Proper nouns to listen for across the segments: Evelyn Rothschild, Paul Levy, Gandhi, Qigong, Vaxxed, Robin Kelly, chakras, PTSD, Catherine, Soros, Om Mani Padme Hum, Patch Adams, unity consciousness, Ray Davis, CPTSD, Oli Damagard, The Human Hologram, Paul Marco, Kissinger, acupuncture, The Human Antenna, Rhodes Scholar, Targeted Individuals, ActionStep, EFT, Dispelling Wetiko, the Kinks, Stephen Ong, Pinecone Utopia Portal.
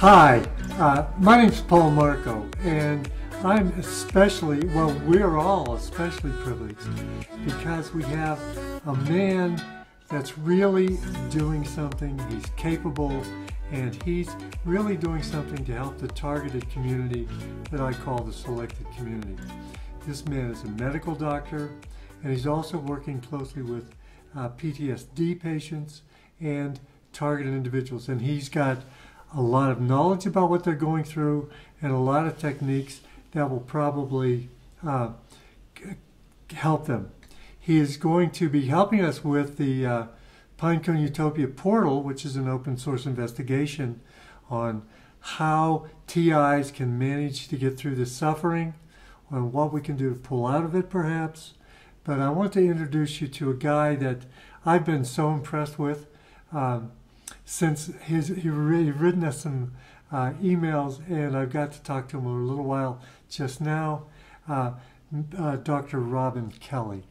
Hi, my name's Paul Marco, and I'm especially, well, we're all especially privileged because we have a man that's really doing something. He's capable, and he's really doing something to help the targeted community that I call the selected community. This man is a medical doctor, and he's also working closely with PTSD patients and targeted individuals, and he's got a lot of knowledge about what they're going through and a lot of techniques that will probably help them. He is going to be helping us with the Pinecone Utopia Portal, which is an open source investigation on how TIs can manage to get through this suffering, on what we can do to pull out of it perhaps. But I want to introduce you to a guy that I've been so impressed with. Since he's really written us some emails, and I've got to talk to him a little while just now, Dr. Robin Kelly.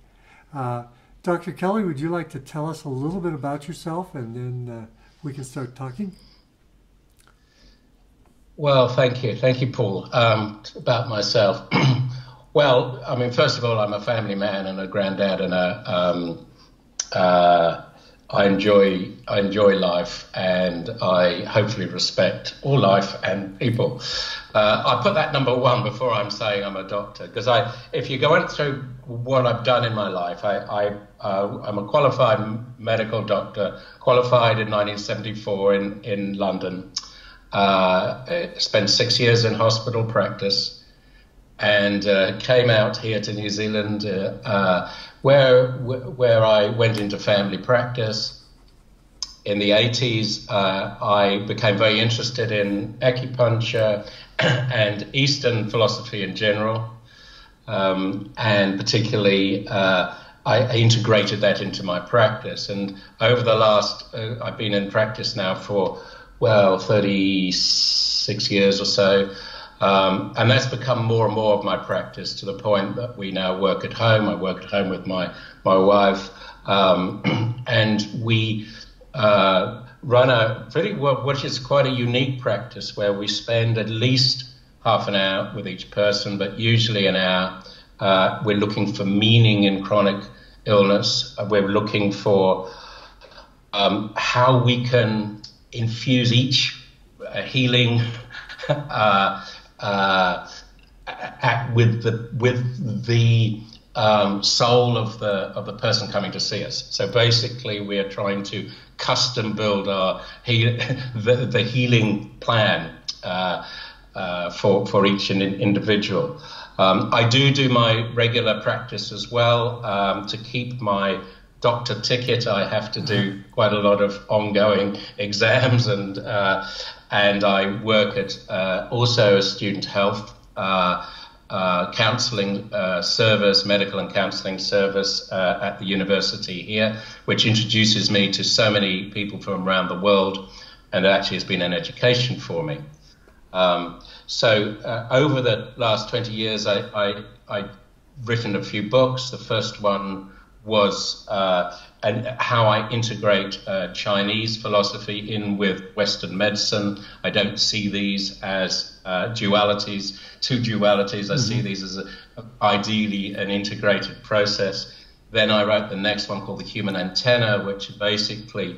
Dr. Kelly, would you like to tell us a little bit about yourself, and then we can start talking? Well, thank you. Thank you, Paul. About myself. Well, I mean, first of all, I'm a family man and a granddad and a I enjoy life, and I hopefully respect all life and people. I put that number one before I'm saying I'm a doctor, because if you go through what I've done in my life, I'm a qualified medical doctor, qualified in 1974 in London. Spent 6 years in hospital practice, and came out here to New Zealand, where I went into family practice. In the 80s, I became very interested in acupuncture and Eastern philosophy in general, and particularly I integrated that into my practice. And over the last, I've been in practice now for, well, 36 years or so. And that's become more and more of my practice, to the point that we now work at home. I work at home with my wife, and we run a pretty, which is quite a unique practice, where we spend at least half an hour with each person, but usually an hour. We're looking for meaning in chronic illness. We're looking for how we can infuse each healing act with the soul of the person coming to see us. So basically, we are trying to custom build our the healing plan for each individual. I do my regular practice as well. To keep my doctor ticket, I have to do quite a lot of ongoing exams, and I work at also a student health counselling service, medical and counselling service at the university here, which introduces me to so many people from around the world, and actually has been an education for me. So over the last 20 years, I've written a few books. The first one was and how I integrate Chinese philosophy in with Western medicine. I don't see these as dualities, two dualities. I see these as ideally an integrated process. Then I wrote the next one called The Human Antenna, which basically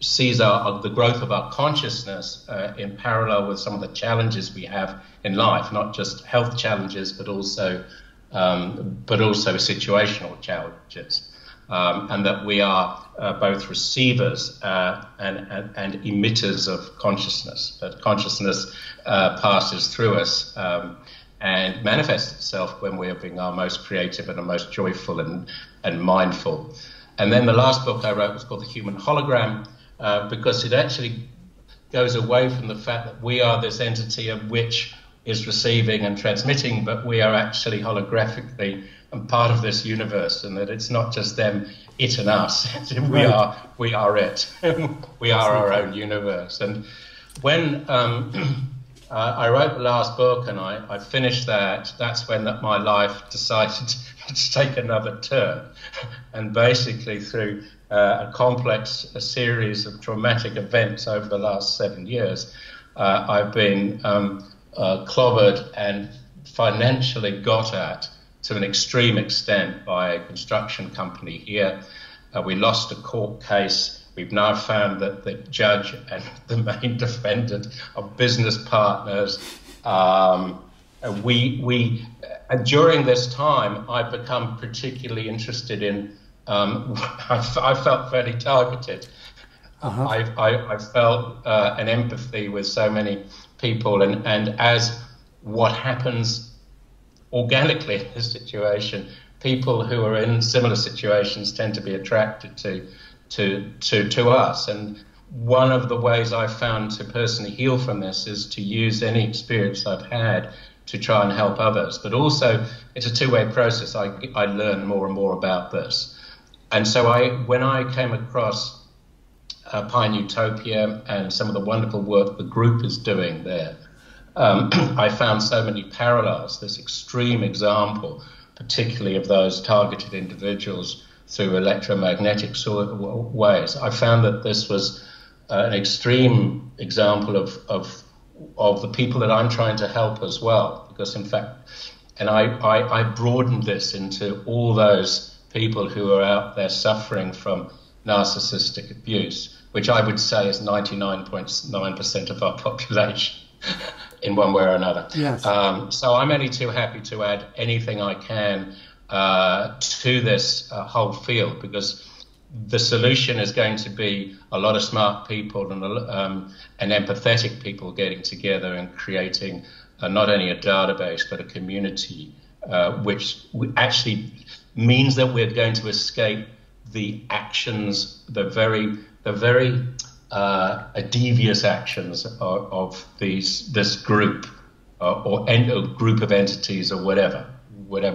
sees the growth of our consciousness in parallel with some of the challenges we have in life, not just health challenges, but also situational challenges. And that we are both receivers and emitters of consciousness, that consciousness passes through us and manifests itself when we are being our most creative and our most joyful and mindful. And then the last book I wrote was called The Human Hologram, because it actually goes away from the fact that we are this entity of which is receiving and transmitting, but we are actually holographically and part of this universe, and that it's not just them, it and us. We are it. We are our own universe. And when I wrote the last book and I finished that, that's when my life decided to take another turn. And basically through a series of traumatic events over the last 7 years, I've been clobbered and financially got at to an extreme extent by a construction company here. We lost a court case. We've now found that the judge and the main defendant are business partners. And during this time, I've become particularly interested in. I felt fairly targeted. Uh-huh. I felt an empathy with so many people, and as what happens organically in this situation, people who are in similar situations tend to be attracted to us. And one of the ways I found to personally heal from this is to use any experience I've had to try and help others. But also, it's a two-way process. I learn more and more about this. And so when I came across Pine Utopia and some of the wonderful work the group is doing there, I found so many parallels, this extreme example, particularly of those targeted individuals through electromagnetic waves. I found that this was an extreme example of the people that I'm trying to help as well, because in fact, and I broadened this into all those people who are out there suffering from narcissistic abuse, which I would say is 99.9% of our population. In one way or another. Yes. So I'm only too happy to add anything I can to this whole field, because the solution is going to be a lot of smart people and empathetic people getting together and creating not only a database but a community, which actually means that we're going to escape the actions, the very devious actions of this group or a group of entities or whatever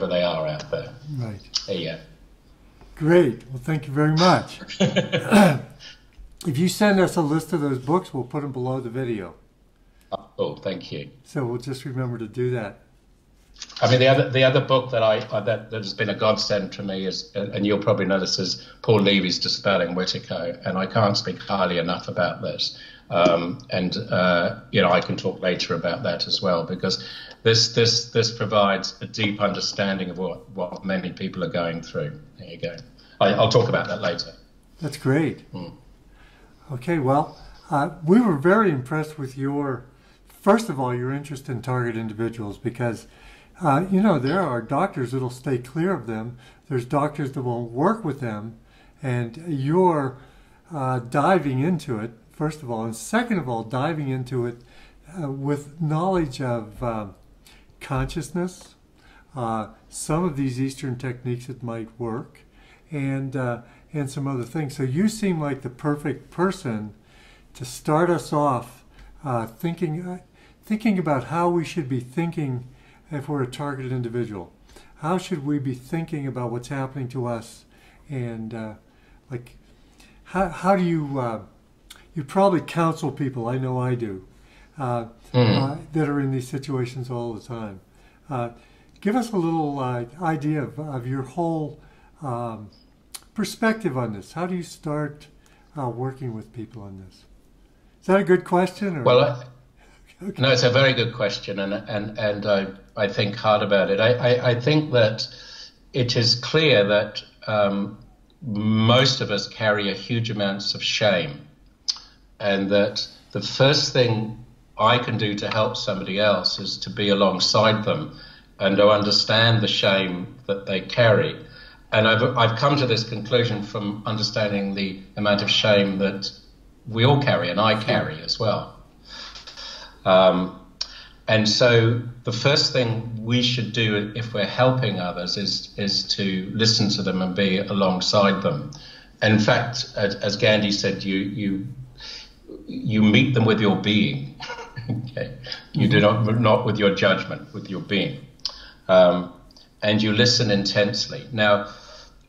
they are out there. Right. Yeah. Great. Well, thank you very much. If you send us a list of those books, we'll put them below the video. Oh, thank you. So we'll just remember to do that. I mean, the other book that that has been a godsend to me is, and you'll probably notice, is Paul Levy's Dispelling Wetiko, and I can't speak highly enough about this. You know, I can talk later about that as well, because this provides a deep understanding of what many people are going through. There you go. I'll talk about that later. That's great. Mm. Okay, well, we were very impressed with your, first of all, your interest in targeted individuals, because you know, there are doctors that will stay clear of them. There's doctors that won't work with them. And you're diving into it, first of all. And second of all, diving into it with knowledge of consciousness, some of these Eastern techniques that might work, and some other things. So you seem like the perfect person to start us off thinking about how we should be thinking. If we're a targeted individual, how should we be thinking about what's happening to us? And like, how do you, you probably counsel people, I know I do, that are in these situations all the time. Give us a little idea of your whole perspective on this. How do you start working with people on this? Is that a good question? Or? Well, okay. No, it's a very good question, and I think hard about it. I think that it is clear that most of us carry a huge amount of shame, and that the first thing I can do to help somebody else is to be alongside them and to understand the shame that they carry. And I've come to this conclusion from understanding the amount of shame that we all carry, and I carry as well. And so the first thing we should do if we're helping others is to listen to them and be alongside them. And in fact, as Gandhi said, you meet them with your being. Okay, you do not with your judgment, with your being, and you listen intensely. Now,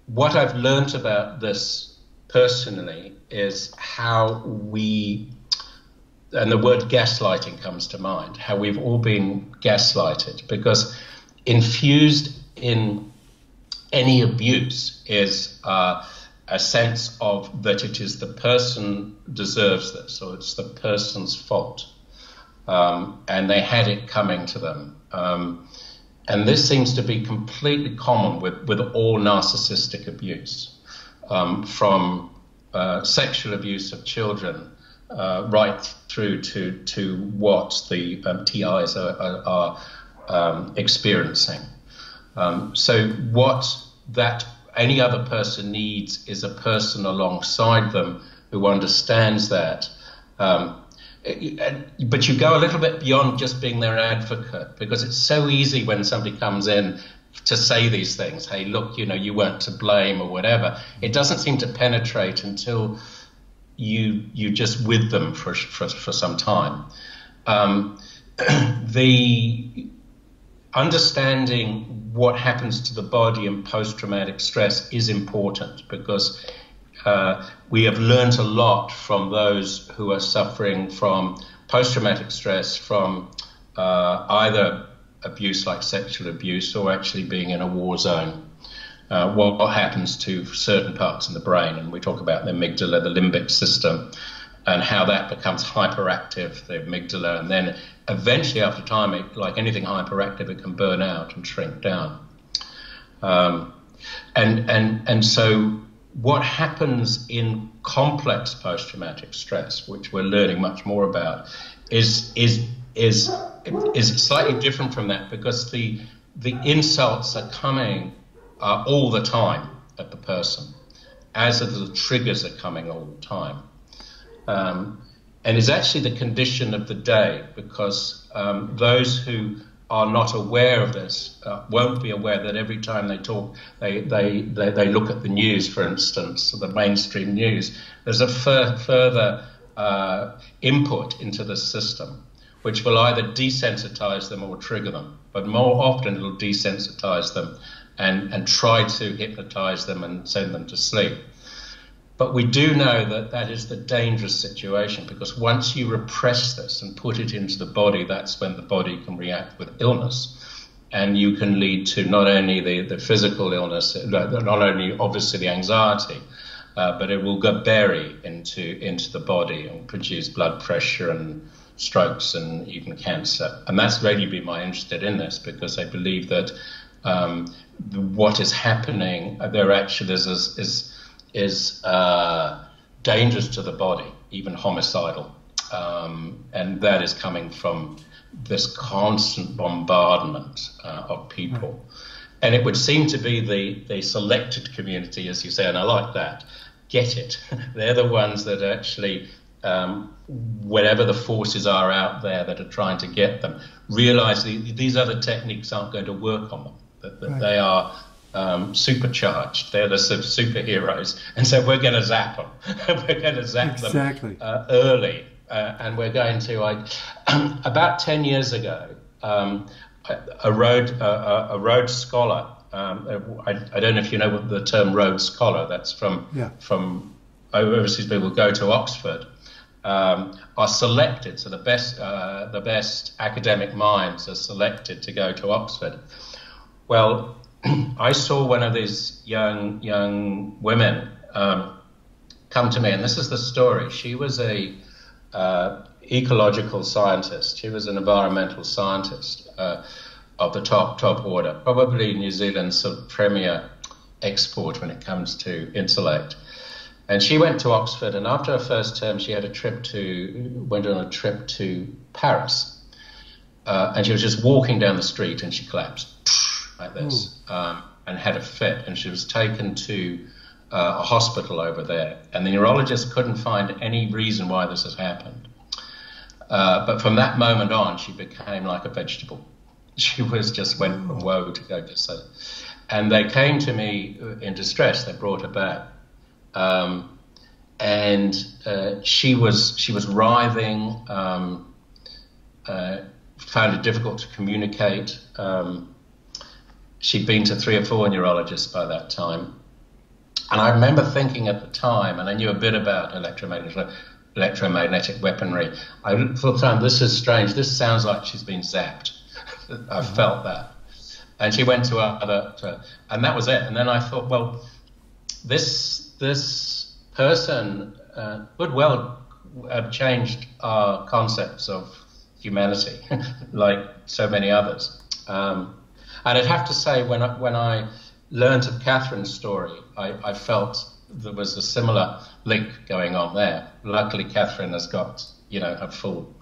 what I've learned about this personally is how we. And the word gaslighting comes to mind, how we've all been gaslighted, because infused in any abuse is a sense of that it is the person deserves this, or it's the person's fault. and they had it coming to them. And this seems to be completely common with all narcissistic abuse, from sexual abuse of children right through to what the TIs are experiencing. So what that any other person needs is a person alongside them who understands that. But you go a little bit beyond just being their advocate, because it's so easy when somebody comes in to say these things, hey, look, you know, you weren't to blame or whatever. It doesn't seem to penetrate until you just with them for some time. The understanding what happens to the body in post-traumatic stress is important, because we have learned a lot from those who are suffering from post-traumatic stress from either abuse like sexual abuse or actually being in a war zone. What happens to certain parts in the brain, and we talk about the amygdala, the limbic system, and how that becomes hyperactive, the amygdala, and then eventually after time, it, like anything hyperactive, it can burn out and shrink down. And so what happens in complex post-traumatic stress, which we're learning much more about, is slightly different from that, because the insults are coming all the time at the person, as are the triggers are coming all the time. And is actually the condition of the day, because those who are not aware of this won't be aware that every time they talk, they look at the news, for instance, the mainstream news, there's a further input into the system, which will either desensitize them or trigger them. But more often it'll desensitize them and try to hypnotize them and send them to sleep. But we do know that that is the dangerous situation, because once you repress this and put it into the body, that's when the body can react with illness. And you can lead to not only the physical illness, not only obviously the anxiety, but it will go bury into the body and produce blood pressure and strokes and even cancer. And that's really been my interest in this, because I believe that what is happening there actually is dangerous to the body, even homicidal. And that is coming from this constant bombardment of people. And it would seem to be the selected community, as you say, and I like that, get it. They're the ones that actually, whatever the forces are out there that are trying to get them, realize these other techniques aren't going to work on them, that right. They are supercharged. They're the superheroes, and so we're going to zap them. We're going to zap exactly. them early, and we're going to. About 10 years ago, a Rhodes Scholar. I don't know if you know what the term Rhodes Scholar. That's from yeah. from overseas people go to Oxford, are selected. So the best academic minds are selected to go to Oxford. Well, I saw one of these young women come to me, and this is the story. She was a ecological scientist. She was an environmental scientist of the top order, probably New Zealand's sort of premier export when it comes to intellect. And she went to Oxford, and after her first term, she had went on a trip to Paris, and she was just walking down the street, and she collapsed. Like this, and had a fit, and she was taken to a hospital over there, and the neurologist couldn't find any reason why this has happened. But from that moment on, she became like a vegetable. She was just went from woe to go to so. And they came to me in distress. They brought her back, and she was writhing. Found it difficult to communicate. She'd been to 3 or 4 neurologists by that time. And I remember thinking at the time, and I knew a bit about electromagnetic weaponry, I thought, this is strange. This sounds like she's been zapped. I felt that. And she went to other, and that was it. And then I thought, well, this person would well have changed our concepts of humanity, like so many others. And I'd have to say, when I learned of Catherine's story, I felt there was a similar link going on there. Luckily, Catherine has got, you know, a full,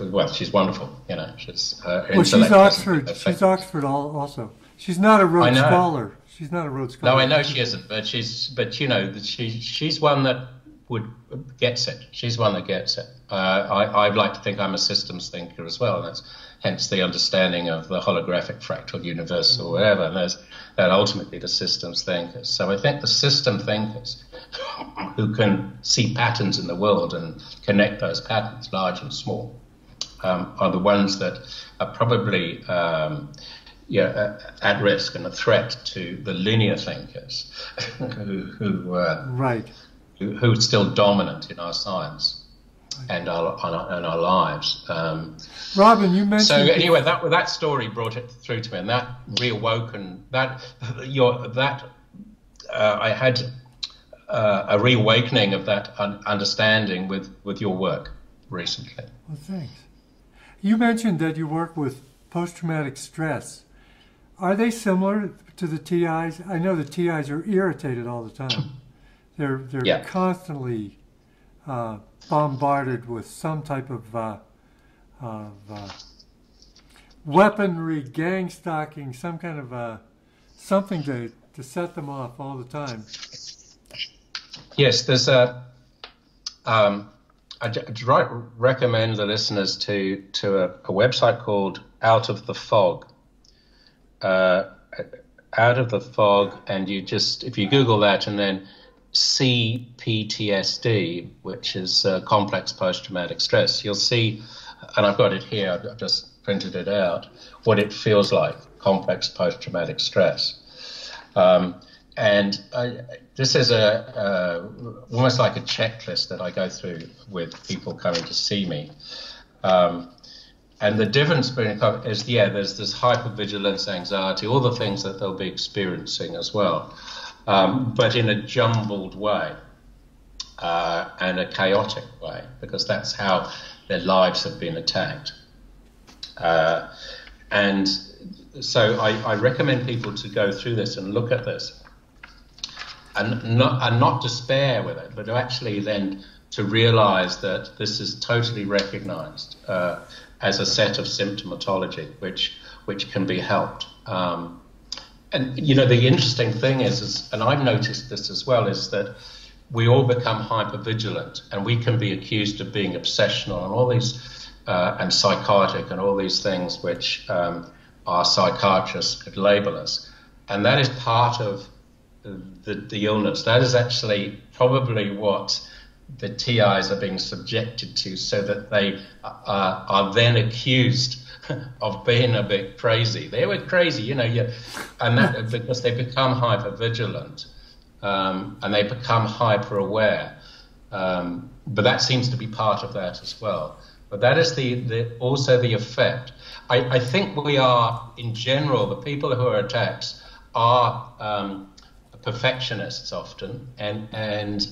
well, she's wonderful, you know. She's, well, she's Oxford. She's Oxford also. She's not a Rhodes Scholar. She's not a Rhodes Scholar. No, I know she isn't, but she's, but you know, she's one that gets it. She's one that gets it. I like to think I'm a systems thinker as well, and that's hence the understanding of the holographic fractal universe or whatever. And they're ultimately the systems thinkers. So I think the system thinkers who can see patterns in the world and connect those patterns, large and small, are the ones that are probably at risk and a threat to the linear thinkers who are still dominant in our science and our lives. Robin, you mentioned. So anyway, that story brought it through to me, and that reawoken I had a reawakening of that understanding with your work recently. Well, thanks. You mentioned that you work with post-traumatic stress. Are they similar to the TIs? I know the TIs are irritated all the time. They're constantly bombarded with some type of weaponry, gang stalking, some kind of something to set them off all the time. Yes, there's a. I'd recommend the listeners to a website called Out of the Fog. Out of the Fog, and you just, if you Google that and then CPTSD, which is complex post-traumatic stress, you'll see, and I've got it here, I've just printed it out, what it feels like, complex post-traumatic stress. This is almost like a checklist that I go through with people coming to see me. And the difference between is, there's this hypervigilance, anxiety, all the things that they'll be experiencing as well. But in a jumbled way and a chaotic way, because that's how their lives have been attacked. And so I recommend people to go through this and look at this and not despair with it, but to actually then to realize that this is totally recognized as a set of symptomatology which can be helped. And, you know, the interesting thing is, and I've noticed this as well, is that we all become hypervigilant, and we can be accused of being obsessional and all these, and psychotic and all these things which our psychiatrists could label us. And that is part of the illness. That is actually probably what the TIs are being subjected to, so that they are then accused of being a bit crazy. They were crazy, you know, because they become hypervigilant and they become hyper-aware. But that seems to be part of that as well. But that is also the effect. I think we are, in general, the people who are attacked are perfectionists often, and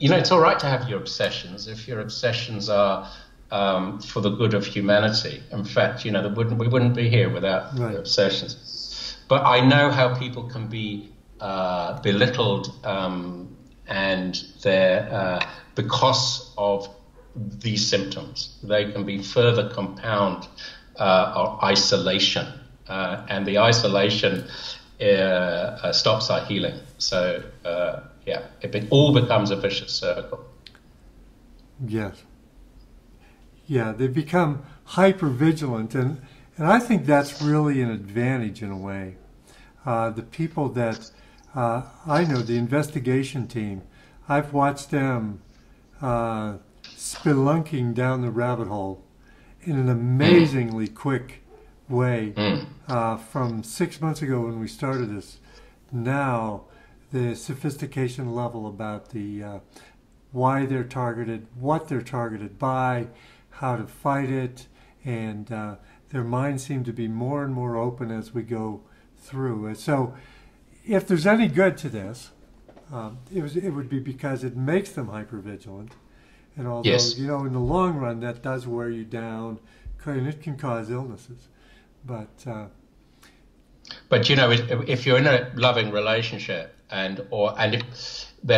you know, it's all right to have your obsessions if your obsessions are for the good of humanity. In fact, you know, we wouldn't be here without the obsessions. But I know how people can be belittled and they're because of these symptoms. They can be further compound or isolation, and the isolation stops our healing. So it all becomes a vicious circle. Yes. Yeah, they become hypervigilant, and I think that's really an advantage in a way. The people that I know, the investigation team, I've watched them spelunking down the rabbit hole in an amazingly quick way. From 6 months ago when we started this, now the sophistication level about the why they're targeted, what they're targeted by, how to fight it, and their minds seem to be more and more open as we go through. And so if there's any good to this, it would be because it makes them hypervigilant, And although, yes, you know, in the long run, that does wear you down, and it can cause illnesses. But you know, if you're in a loving relationship, then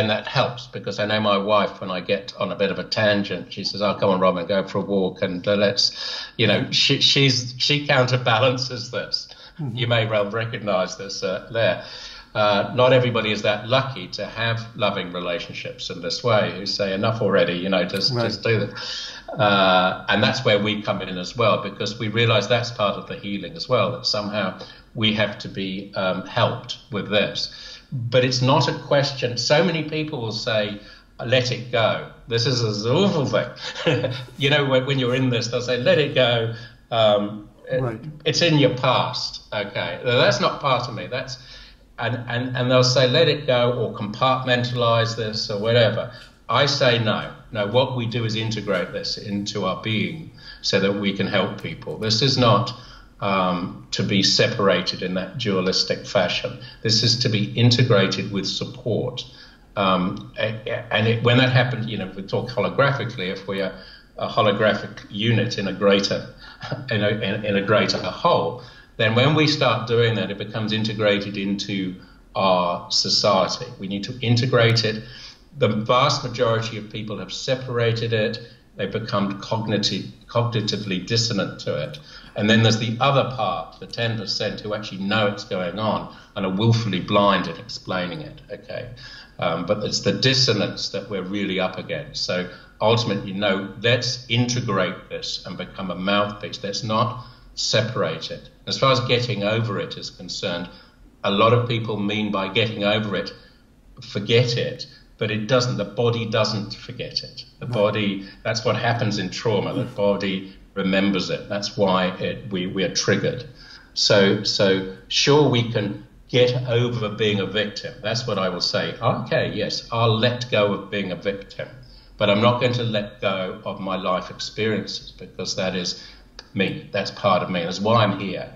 that helps, because I know my wife, when I get on a bit of a tangent, she says, "Oh, come on, Robin, go for a walk, and let's," you know, she counterbalances this. Mm-hmm. You may well recognise this there. Not everybody is that lucky to have loving relationships in this way, who say, "Enough already, you know, just do this." And that's where we come in as well, because we realise that's part of the healing as well, that somehow we have to be helped with this. But it's not a question. So many people will say, "Let it go. This is an awful thing." You know, when you're in this, they'll say, "Let it go. It's in your past." Okay, now, that's not part of me. That's and they'll say, "Let it go," or compartmentalize this, or whatever. I say no. No, what we do is integrate this into our being so that we can help people. This is not to be separated in that dualistic fashion. This is to be integrated with support. When that happens, you know, if we talk holographically, if we are a holographic unit in a greater, in a greater whole, then when we start doing that, it becomes integrated into our society. We need to integrate it. The vast majority of people have separated it. They become cognitively dissonant to it. And then there's the other part, the 10% who actually know it's going on and are willfully blind at explaining it, okay? But it's the dissonance that we're really up against. So ultimately, no, let's integrate this and become a mouthpiece. Let's not separate it. As far as getting over it is concerned, a lot of people mean by getting over it, forget it. But it doesn't, the body doesn't forget it. The body, that's what happens in trauma, the body remembers it. That's why we are triggered. So sure, we can get over being a victim. That's what I will say. Okay, yes, I'll let go of being a victim, but I'm not going to let go of my life experiences, because that is me, that's part of me. That's why I'm here.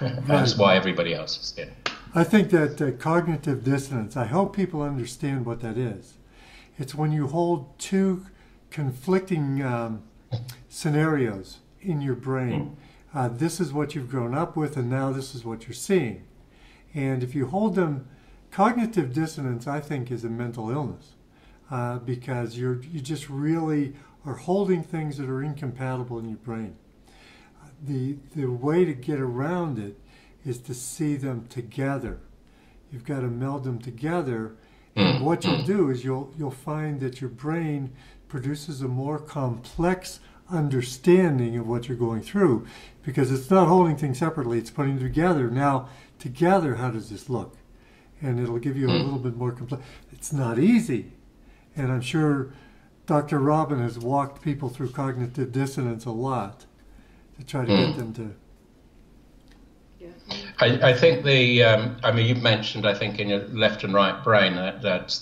That's why everybody else is here. I think that cognitive dissonance, I hope people understand what that is. It's when you hold two conflicting scenarios in your brain. This is what you've grown up with, and now this is what you're seeing. And if you hold them, cognitive dissonance, I think, is a mental illness, because you just really are holding things that are incompatible in your brain. The way to get around it is to see them together. You've got to meld them together, and what you'll do is you'll find that your brain produces a more complex understanding of what you're going through, because it's not holding things separately, it's putting them together. Now, together, how does this look? And it'll give you a little bit more complex. It's not easy, and I'm sure Dr. Robin has walked people through cognitive dissonance a lot to try to get them to. I think the, I mean, you've mentioned, I think, in your left and right brain, that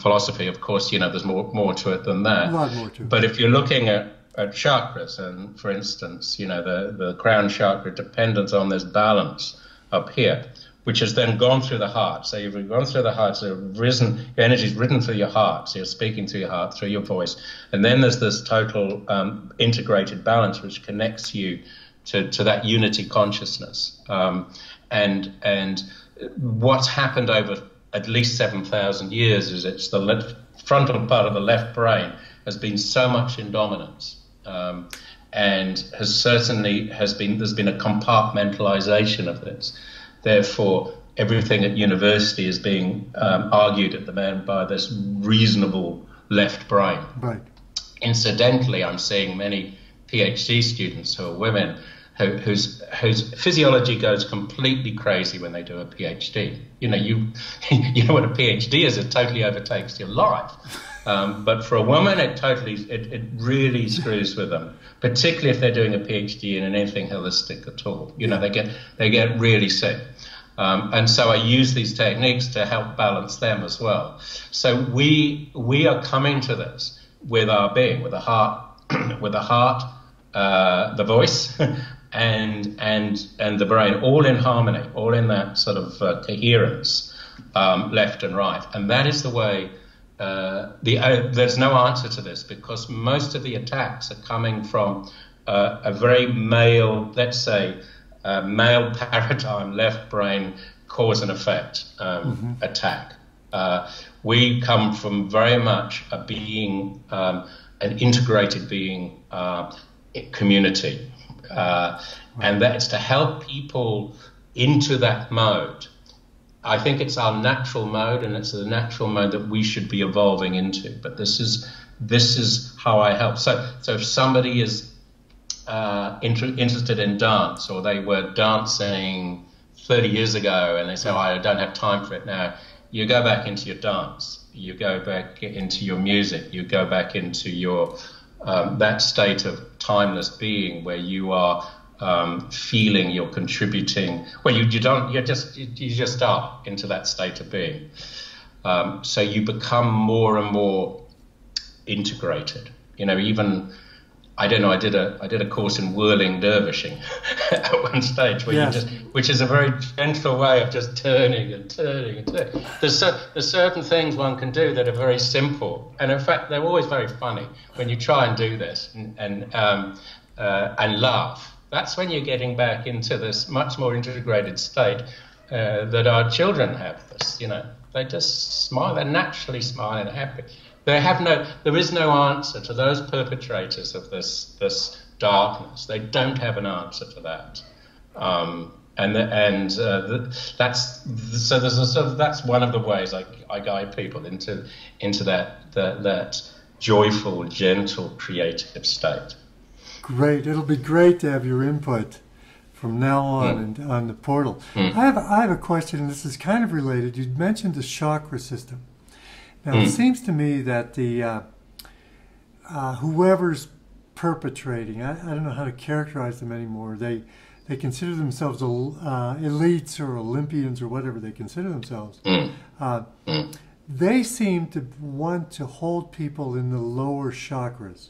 philosophy. Of course, you know, there's more to it than that. A lot more to it. But if you're looking at chakras, and for instance, you know, the crown chakra depends on this balance up here, which has then gone through the heart. So you've gone through the heart, so your energy's ridden through your heart, so you're speaking through your heart, through your voice. And then there's this total integrated balance, which connects you to that unity consciousness, and what's happened over at least 7,000 years is it's the frontal part of the left brain has been so much in dominance, and there's been a compartmentalization of this. Therefore, everything at university is being argued at the moment by this reasonable left brain. Right. Incidentally, I'm seeing many PhD students who are women whose physiology goes completely crazy when they do a PhD. You know, you know what a PhD is. It totally overtakes your life. But for a woman, it really screws with them, particularly if they're doing a PhD in anything holistic at all. You know, they get really sick. And so I use these techniques to help balance them as well. So we are coming to this with our being, with the heart, the voice, and the brain, all in harmony, all in that sort of coherence, left and right. And that is the way there's no answer to this, because most of the attacks are coming from a very male, let's say, male paradigm, left brain, cause and effect attack. We come from very much a being, an integrated being community. And that's to help people into that mode. I think it's our natural mode, and it's the natural mode that we should be evolving into. But this is how I help. So if somebody is interested in dance, or they were dancing 30 years ago and they say, oh, I don't have time for it now, you go back into your dance, you go back into your music, you go back into your that state of timeless being where you are feeling, you're contributing. Well, you just are into that state of being. So you become more and more integrated. You know, even I did a course in whirling dervishing at one stage, where yes. Which is a very gentle way of just turning and turning and turning. There's certain things one can do that are very simple, and in fact they're always very funny when you try and do this and laugh. That's when you're getting back into this much more integrated state that our children have. This, you know, they just smile. They naturally smile and happy. There is no answer to those perpetrators of this darkness. They don't have an answer to that, that's one of the ways I guide people into that joyful, gentle, creative state. Great! It'll be great to have your input from now on and on the portal. I have a question, and this is kind of related. You'd mentioned the chakra system. Now, it seems to me that the whoever's perpetrating, I don't know how to characterize them anymore, they consider themselves elites or Olympians or whatever they consider themselves. They seem to want to hold people in the lower chakras.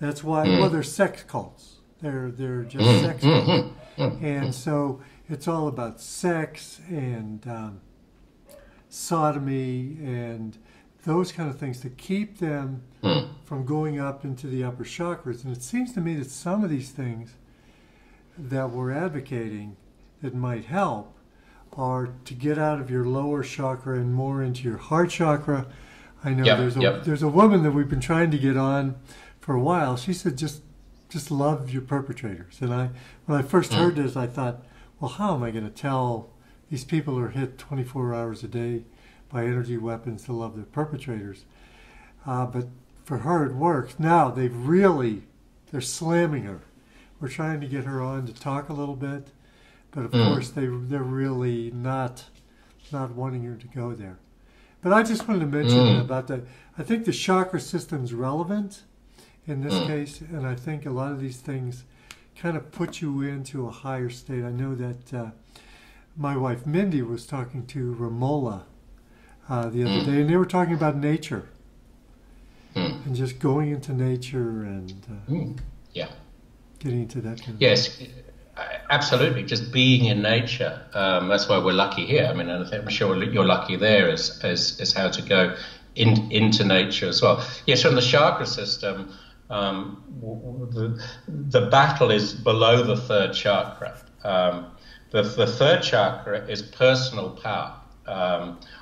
That's why, well, they're sex cults. They're just sex cults. And so it's all about sex and sodomy and those kind of things to keep them from going up into the upper chakras. And it seems to me that some of these things that we're advocating that might help are to get out of your lower chakra and more into your heart chakra. I know there's a woman that we've been trying to get on for a while. She said, just love your perpetrators. And when I first heard this, I thought, well, how am I going to tell these people who are hit 24 hours a day by energy weapons to love their perpetrators? But for her it works. Now they're slamming her. We're trying to get her on to talk a little bit, but of course they're really not wanting her to go there. But I just wanted to mention about that. I think the chakra system's relevant in this case, and I think a lot of these things kind of put you into a higher state. I know that my wife Mindy was talking to Romola the other day, and they were talking about nature and just going into nature and getting into that kind of thing. Absolutely, just being in nature. That's why we're lucky here. I mean, I'm sure you're lucky there is how to go into nature as well. Yes, from the chakra system, the battle is below the third chakra. The third chakra is personal power.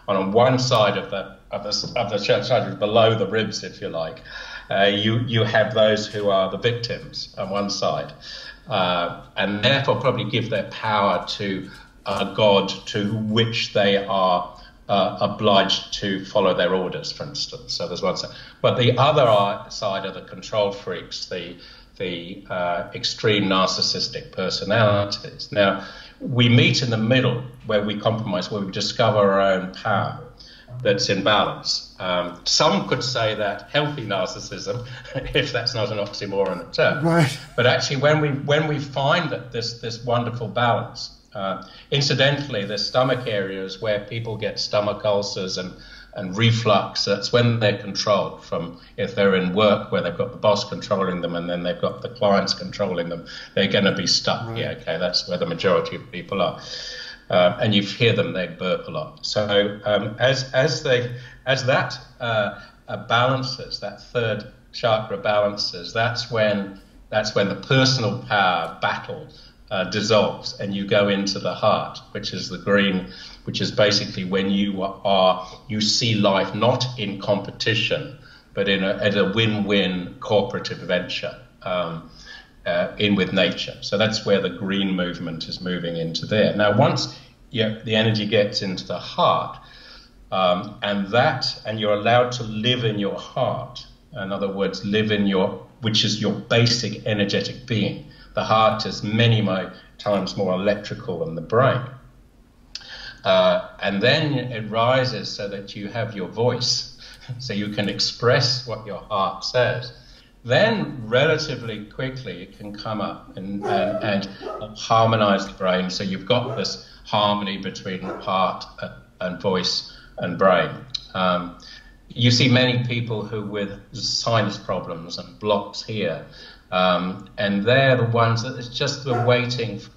On one side of the chakra, below the ribs, if you like, you have those who are the victims on one side, and therefore probably give their power to a god to which they are obliged to follow their orders, for instance. So there's one side, but the other side are the control freaks, the extreme narcissistic personalities. Now, we meet in the middle where we compromise, where we discover our own power that's in balance. Some could say that healthy narcissism, if that's not an oxymoron term. Right. But actually, when we find that this wonderful balance, incidentally, the stomach area is where people get stomach ulcers and reflux. That's when they're controlled from, if they're in work where they've got the boss controlling them and then they've got the clients controlling them, they're going to be stuck. Right. Yeah, okay, that's where the majority of people are. and you hear them, they burp a lot. So as that balances, that third chakra balances, that's when the personal power battle dissolves, and you go into the heart, which is the green, which is basically when you see life not in competition, but at a win-win cooperative venture in with nature. So that's where the green movement is moving into there. Now, once the energy gets into the heart, and you're allowed to live in your heart. In other words, live in which is your basic energetic being. The heart is many times more electrical than the brain. And then it rises so that you have your voice. So you can express what your heart says. Then relatively quickly it can come up and harmonize the brain. So you've got this harmony between heart and voice and brain. You see many people who with sinus problems and blocks here, and they're the ones that it's just the waiting for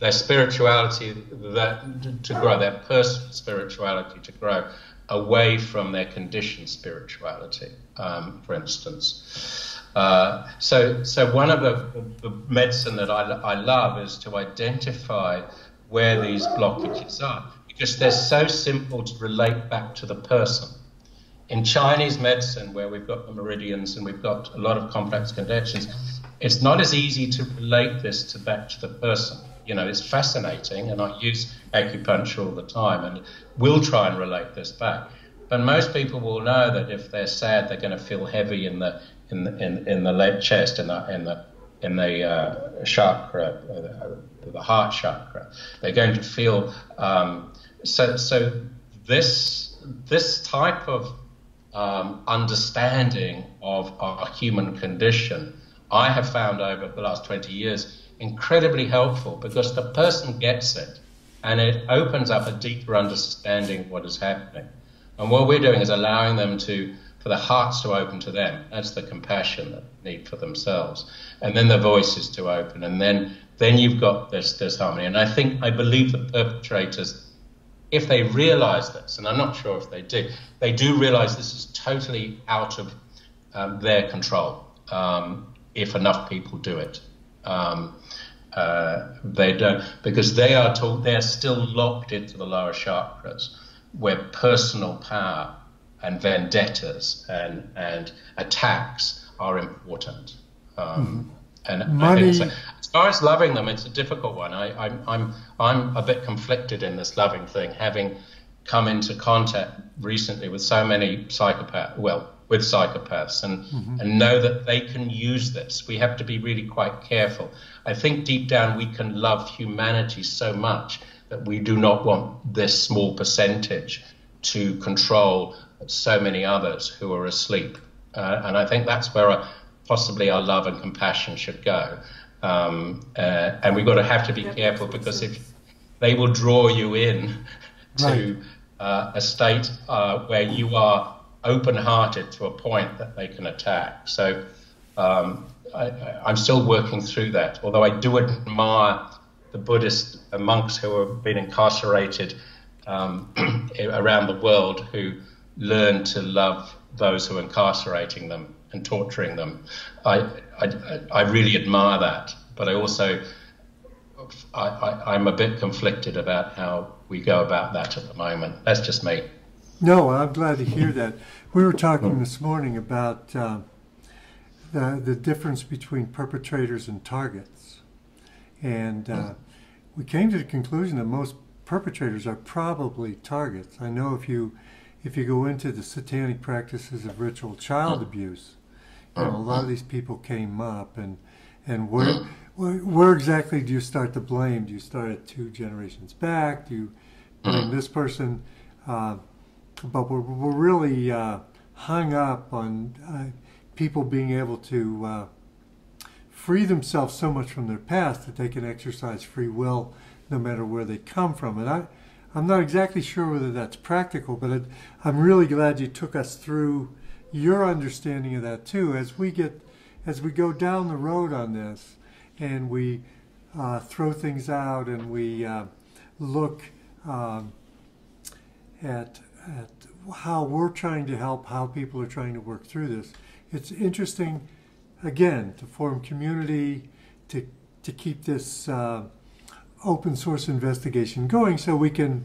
their spirituality to grow, their personal spirituality to grow, away from their conditioned spirituality, for instance. So one of the medicine that I love is to identify where these blockages are, because they're so simple to relate back to the person. In Chinese medicine, where we've got the meridians and we've got a lot of complex conditions, it's not as easy to relate this back to the person. You know, it's fascinating, and I use acupuncture all the time, and we'll try and relate this back. But most people will know that if they're sad, they're going to feel heavy in the chest, in the chakra, the heart chakra. They're going to feel this type of understanding of our human condition, I have found over the last 20 years. Incredibly helpful, because the person gets it, and it opens up a deeper understanding of what is happening. And what we're doing is allowing them for the hearts to open to them. That's the compassion that they need for themselves, and then the voices to open, and then you've got this harmony. And I believe the perpetrators, if they realize this, and I'm not sure if they do realize this is totally out of their control, if enough people do it. They don't, because they're still locked into the lower chakras, where personal power and vendettas and attacks are important. And Marty, I think so. As far as loving them, it's a difficult one. I'm a bit conflicted in this loving thing, having come into contact recently with so many psychopaths. Well, with psychopaths, and know that they can use this. We have to be really quite careful. I think deep down we can love humanity so much that we do not want this small percentage to control so many others who are asleep. And I think that's where possibly our love and compassion should go. And we've got to have to be careful, because if they will draw you in to a state where you are open-hearted to a point that they can attack. So I'm still working through that, although I do admire the Buddhist monks who have been incarcerated around the world, who learn to love those who are incarcerating them and torturing them. I really admire that, but I also I'm a bit conflicted about how we go about that at the moment. That's just me. No, I'm glad to hear that. We were talking this morning about the difference between perpetrators and targets. And we came to the conclusion that most perpetrators are probably targets. I know if you go into the satanic practices of ritual child abuse, you know, a lot of these people came up, and where exactly do you start to blame? Do you start at 2 generations back? Do you blame this person? But we're really hung up on people being able to free themselves so much from their past that they can exercise free will no matter where they come from. And I'm not exactly sure whether that's practical, but I'm really glad you took us through your understanding of that too. As we go down the road on this, and we throw things out, and we look at how we're trying to help, how people are trying to work through this. It's interesting, again, to form community, to keep this open source investigation going, so we can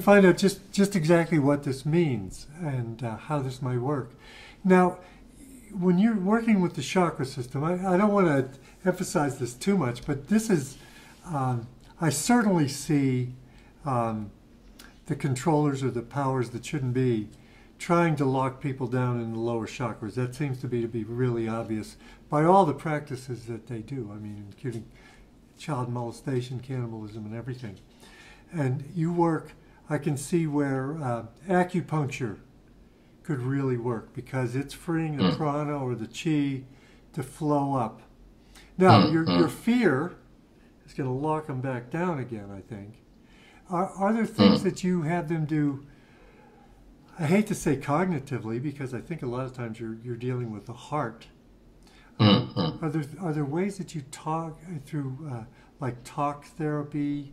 find out just exactly what this means and how this might work. Now, when you're working with the chakra system, I don't want to emphasize this too much, but this is, I certainly see the controllers or the powers that shouldn't be trying to lock people down in the lower chakras. That seems to be really obvious by all the practices that they do. I mean, including child molestation, cannibalism, and everything. And you work, I can see where acupuncture could really work, because it's freeing the prana or the chi to flow up. Now, your fear is going to lock them back down again, I think. Are there things that you have them do, I hate to say cognitively, because I think a lot of times you're dealing with the heart. Are there ways that you talk through, like talk therapy,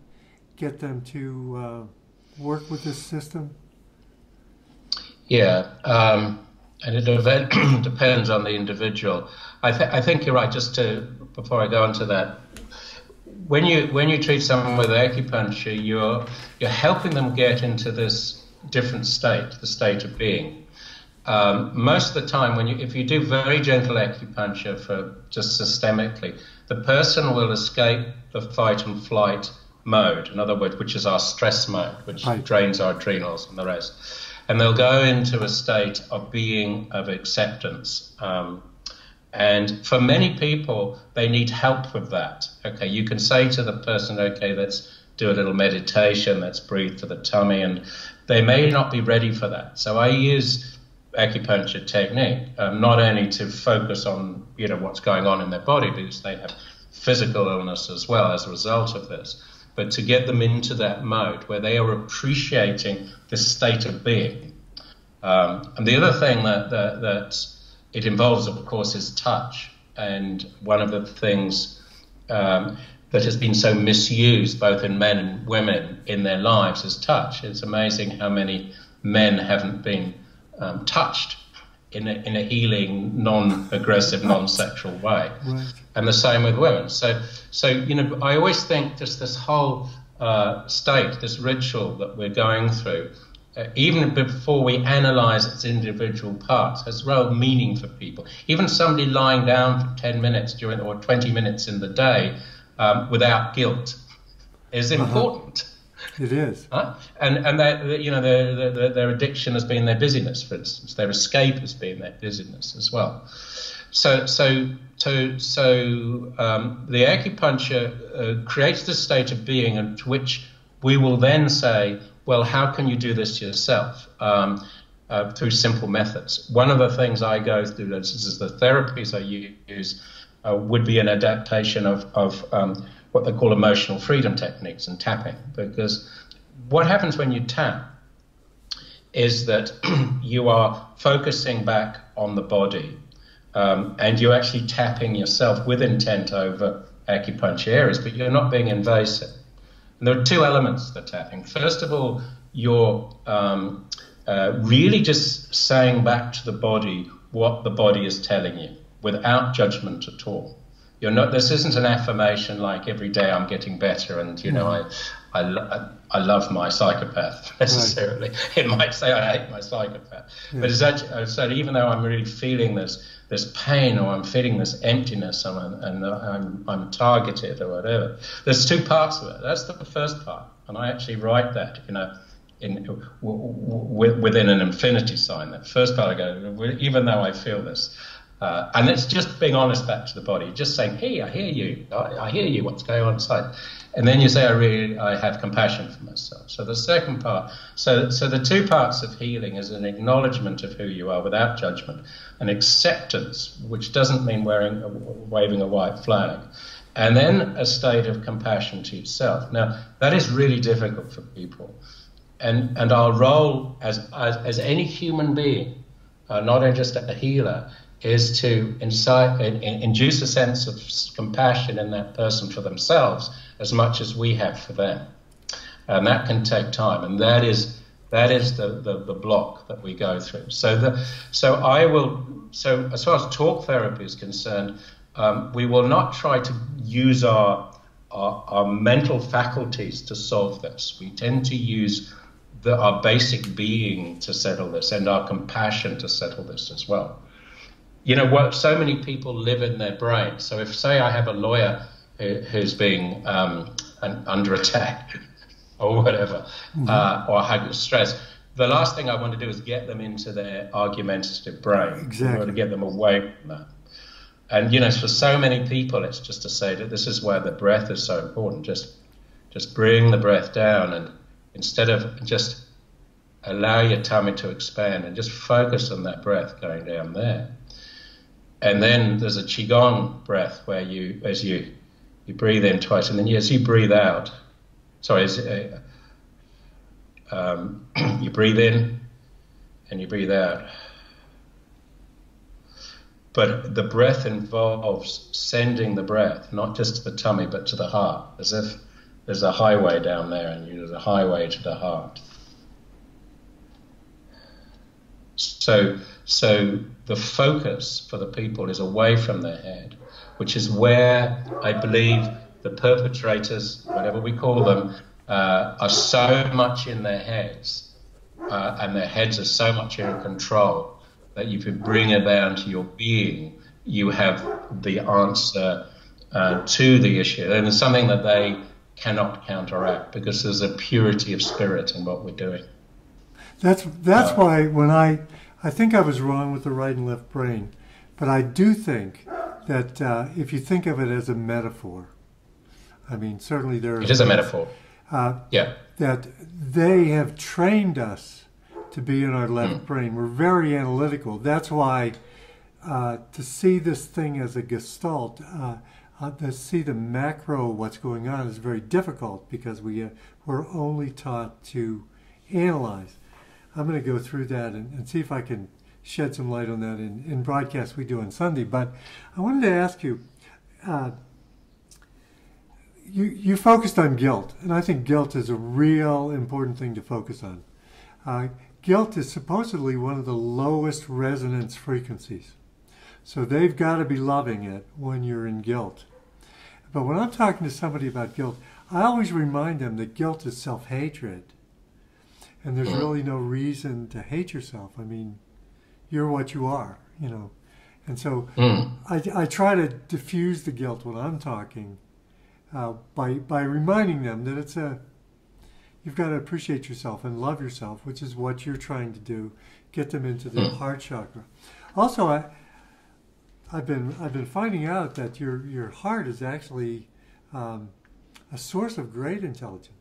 get them to work with this system? Yeah, and it depends on the individual. I think you're right. Just to before I go into that, when you treat someone with acupuncture, you're helping them get into this different state, the state of being. Most of the time, if you do very gentle acupuncture for just systemically, the person will escape the fight and flight mode. In other words, which is our stress mode, which drains our adrenals and the rest. And they'll go into a state of being, of acceptance. And for many people, they need help with that. Okay, you can say to the person, okay, let's do a little meditation, let's breathe for the tummy, and they may not be ready for that. So I use acupuncture technique, not only to focus on, you know, what's going on in their body, because they have physical illness as well as a result of this, but to get them into that mode where they are appreciating this state of being. And the other thing that it involves, of course, is touch. And one of the things that has been so misused, both in men and women in their lives, is touch. It's amazing how many men haven't been touched in a healing, non-aggressive, non-sexual way. Right. And the same with women. So you know, I always think just this whole state, this ritual that we're going through, even before we analyze its individual parts, has real meaning for people. Even somebody lying down for 10 minutes during or 20 minutes in the day without guilt is important. It is. And that, you know, their addiction has been their busyness, for instance. Their escape has been their busyness as well. So the acupuncture creates this state of being in which we will then say, well, how can you do this yourself through simple methods? One of the things I go through, this is the therapies I use, would be an adaptation of what they call emotional freedom techniques and tapping. Because what happens when you tap is that you are focusing back on the body, and you're actually tapping yourself with intent over acupuncture areas, but you're not being invasive. And there are two elements to tapping. First of all, you're really just saying back to the body what the body is telling you without judgment at all. You're not, this isn't an affirmation like every day I'm getting better and, you know, I love my psychopath necessarily. Right. It might say I hate my psychopath. Yeah. But it's actually, so even though I'm really feeling this pain, or I'm feeling this emptiness, and I'm targeted or whatever, there's two parts of it. That's the first part. And I actually write that, you know, within an infinity sign. That first part I go, even though I feel this. And it's just being honest back to the body, just saying, hey, I hear you, I hear you, what's going on inside? And then you say, I have compassion for myself. So the second part, so the two parts of healing is an acknowledgement of who you are without judgment, an acceptance, which doesn't mean waving a white flag, and then a state of compassion to yourself. Now, that is really difficult for people. And our role as any human being, not just a healer, is to induce a sense of compassion in that person for themselves as much as we have for them. And that can take time, and that is the block that we go through. So as far as talk therapy is concerned, we will not try to use our mental faculties to solve this. We tend to use our basic being to settle this, and our compassion to settle this as well. You know what? So many people live in their brain. So if, say, I have a lawyer who's being under attack or whatever, or heightened stress, the last thing I want to do is get them into their argumentative brain. Exactly. I want to get them away from that. And, you know, for so many people, it's just to say that this is why the breath is so important. Just bring the breath down, and instead of just allow your tummy to expand, and just focus on that breath going down there. And then there's a Qigong breath where you, as you breathe in twice, and then as you breathe out, sorry, you breathe in and you breathe out. But the breath involves sending the breath, not just to the tummy, but to the heart, as if there's a highway down there, and there's a highway to the heart. So the focus for the people is away from their head, which is where I believe the perpetrators, whatever we call them, are so much in their heads, and their heads are so much in control, that you can bring it down to your being. You have the answer to the issue, and it's something that they cannot counteract, because there's a purity of spirit in what we're doing. That's why when I think I was wrong with the right and left brain, but I do think that if you think of it as a metaphor, I mean, certainly there are... It is a metaphor. Yeah. That they have trained us to be in our left brain. We're very analytical. That's why to see this thing as a gestalt, to see the macro, what's going on, is very difficult, because we're only taught to analyze. I'm going to go through that and see if I can shed some light on that in broadcasts we do on Sunday. But I wanted to ask you, you focused on guilt, and I think guilt is a real important thing to focus on. Guilt is supposedly one of the lowest resonance frequencies. So they've got to be loving it when you're in guilt. But when I'm talking to somebody about guilt, I always remind them that guilt is self-hatred. And there's really no reason to hate yourself. I mean, you're what you are, you know. And so I try to diffuse the guilt when I'm talking by reminding them that it's you've got to appreciate yourself and love yourself, which is what you're trying to do. Get them into the heart chakra. Also, I've been finding out that your heart is actually a source of great intelligence.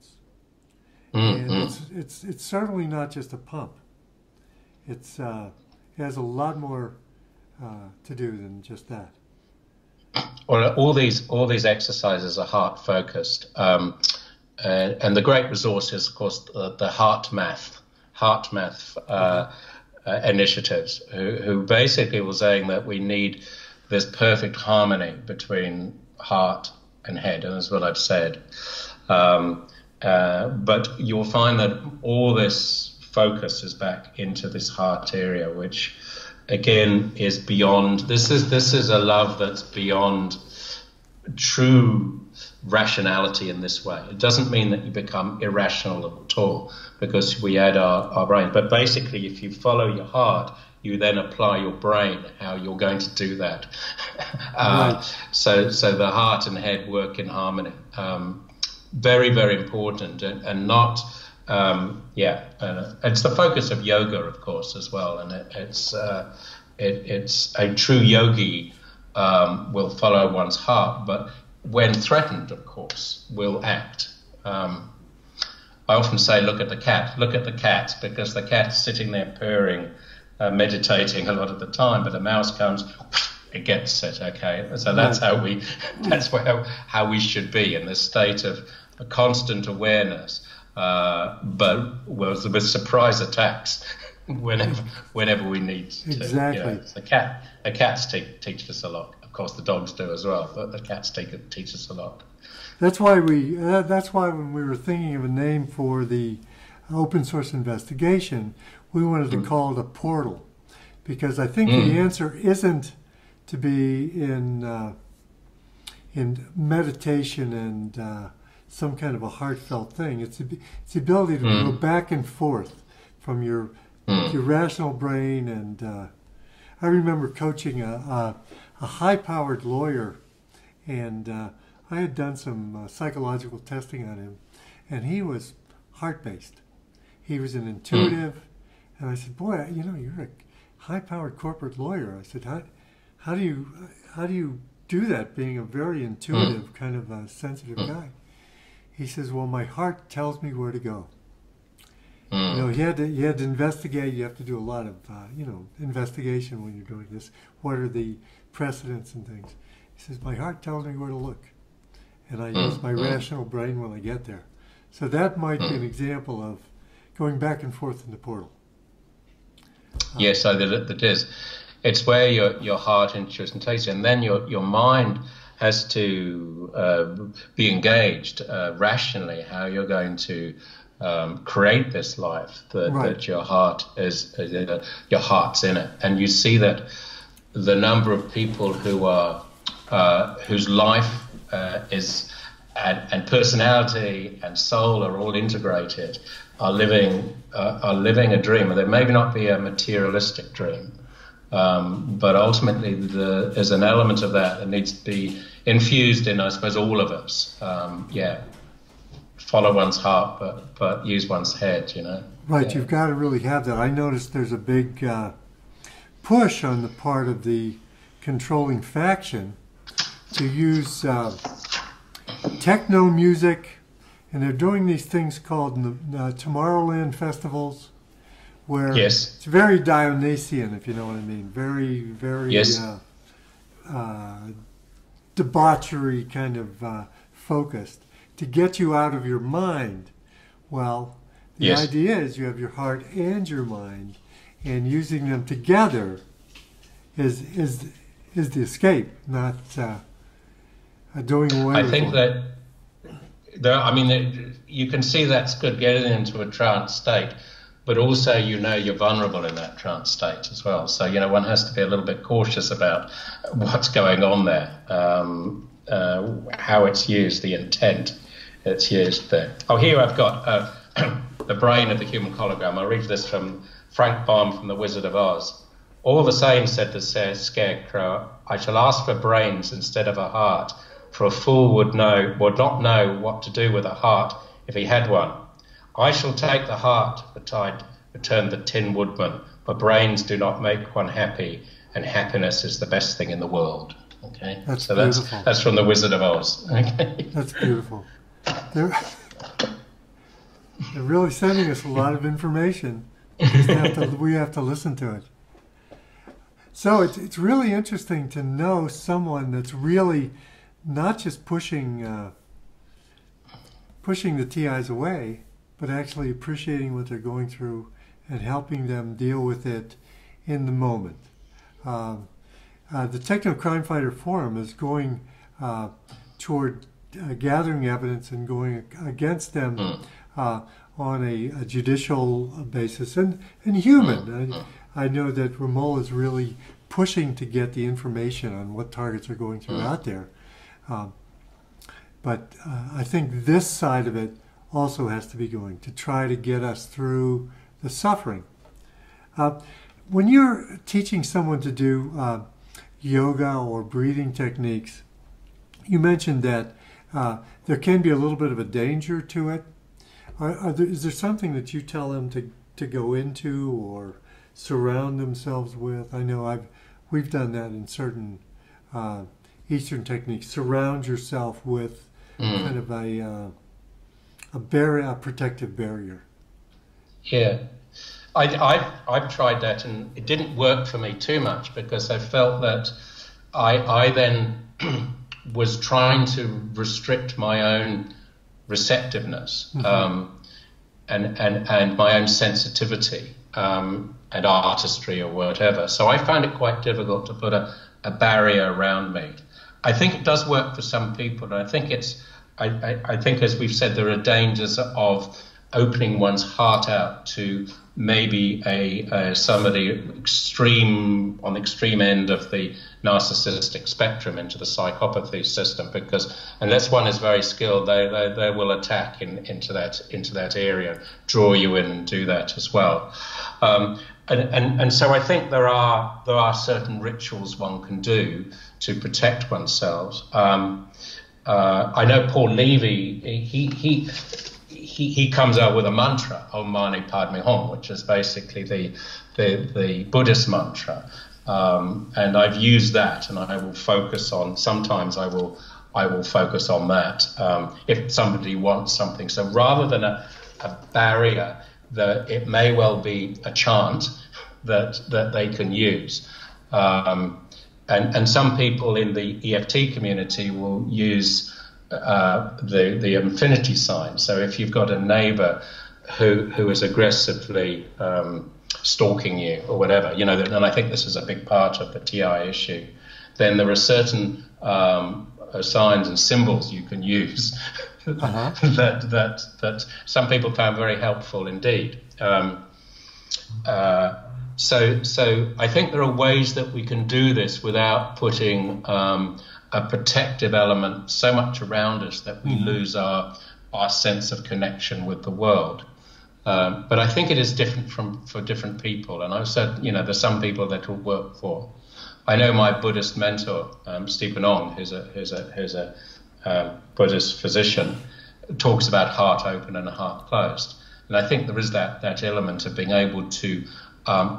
And it's certainly not just a pump. It has a lot more to do than just that. Well, all these exercises are heart focused, and the great resource is, of course, the HeartMath initiatives, who basically were saying that we need this perfect harmony between heart and head, and that's what I've said. But you'll find that all this focus is back into this heart area, which again is beyond. This is a love that's beyond true rationality in this way. It doesn't mean that you become irrational at all, because we add our brain. But basically, if you follow your heart, you then apply your brain how you're going to do that. So the heart and head work in harmony. Very, very important, and not, it's the focus of yoga, of course, as well, and it's a true yogi will follow one's heart, but when threatened, of course, will act. I often say, look at the cat, because the cat's sitting there purring, meditating a lot of the time, but a mouse comes, it gets it, okay? So that's how we should be, in this state of a constant awareness, but with surprise attacks whenever we need to. Exactly. You know, the cats teach us a lot. Of course, the dogs do as well, but the cats teach us a lot. That's why we. That's why when we were thinking of a name for the open source investigation, we wanted to call it a portal, because I think the answer isn't to be in meditation and some kind of a heartfelt thing. It's the ability to go back and forth from your rational brain. And I remember coaching a high-powered lawyer, and I had done some psychological testing on him, and he was heart-based. He was an intuitive, and I said, "Boy, you know, you're a high-powered corporate lawyer." I said, "How do you do that, being a very intuitive, kind of a sensitive guy?" He says, "Well, my heart tells me where to go." You know, you had to investigate. You have to do a lot of, you know, investigation when you're doing this. What are the precedents and things? He says, my heart tells me where to look, and I use my rational brain when I get there. So that might be an example of going back and forth in the portal. Yes, so that is. It's where your heart intuition takes you, and then your mind has to be engaged rationally. How you're going to create this life that your heart is in it, your heart's in it. And you see that the number of people who are whose life is and personality and soul are all integrated are living a dream. And it may not be a materialistic dream, but ultimately there's an element of that that needs to be infused in, I suppose, all of us. Follow one's heart, but use one's head, you know. Right, you've got to really have that. I noticed there's a big push on the part of the controlling faction to use techno music, and they're doing these things called Tomorrowland festivals, where it's very Dionysian, if you know what I mean, very, very debauchery kind of focused, to get you out of your mind. Well, the idea is you have your heart and your mind, and using them together is the escape, not doing away with it. I think you can see that's good, getting into a trance state, but also, you know, you're vulnerable in that trance state as well. So, you know, one has to be a little bit cautious about what's going on there, how it's used, the intent. It's used there. Oh, here I've got The Brain of the Human Hologram. I'll read this from Frank Baum from The Wizard of Oz. All the same, said the scarecrow, I shall ask for brains instead of a heart, for a fool would not know what to do with a heart if he had one. I shall take the heart, returned the Tin Woodman, for brains do not make one happy, and happiness is the best thing in the world. Okay, that's from The Wizard of Oz. Okay. That's beautiful. They're really sending us a lot of information. We have to listen to it. So it's really interesting to know someone that's really not just pushing the TIs away, but actually appreciating what they're going through and helping them deal with it in the moment. The Techno Crime Fighter Forum is going toward gathering evidence and going against them on a judicial basis and human. I know that Ramol is really pushing to get the information on what targets are going through out there. But I think this side of it also has to be going to try to get us through the suffering. When you're teaching someone to do yoga or breathing techniques, you mentioned that there can be a little bit of a danger to it. Is there something that you tell them to go into or surround themselves with? I know we've done that in certain Eastern techniques. Surround yourself with kind of a barrier, a protective barrier. Yeah. I've tried that, and it didn't work for me too much, because I felt that I then was trying to restrict my own receptiveness and my own sensitivity and artistry or whatever. So I found it quite difficult to put a barrier around me. I think it does work for some people, and I think it's I think, as we've said, there are dangers of opening one's heart out to maybe somebody on the extreme end of the narcissistic spectrum into the psychopathy system, because unless one is very skilled, they will attack into that area, draw you in and do that as well. And so I think there are certain rituals one can do to protect oneself. I know Paul Levy, he comes out with a mantra, Om Mani Padme Hum, which is basically the Buddhist mantra, and I've used that, and sometimes I will focus on that if somebody wants something. So rather than a barrier, it may well be a chant that they can use. And some people in the EFT community will use the infinity sign. So if you've got a neighbor who is aggressively stalking you or whatever, and I think this is a big part of the TI issue, then there are certain signs and symbols you can use that some people found very helpful indeed. So I think there are ways that we can do this without putting a protective element so much around us that we lose our sense of connection with the world. But I think it is different for different people. And I've said, there's some people that it will work for. I know my Buddhist mentor, Stephen Ong, who's a Buddhist physician, talks about heart open and heart closed. And I think there is that element of being able to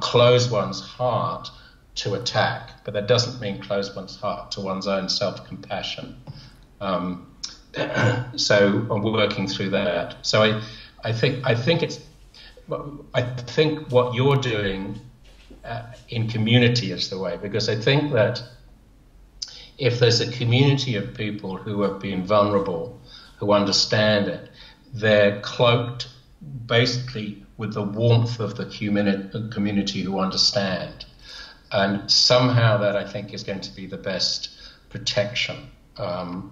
close one's heart to attack, but that doesn't mean close one's heart to one's own self-compassion. So I'm working through that. So I think what you're doing in community is the way, because I think that if there's a community of people who have been vulnerable, who understand it, they're cloaked basically with the warmth of the community who understand. And somehow that, I think, is going to be the best protection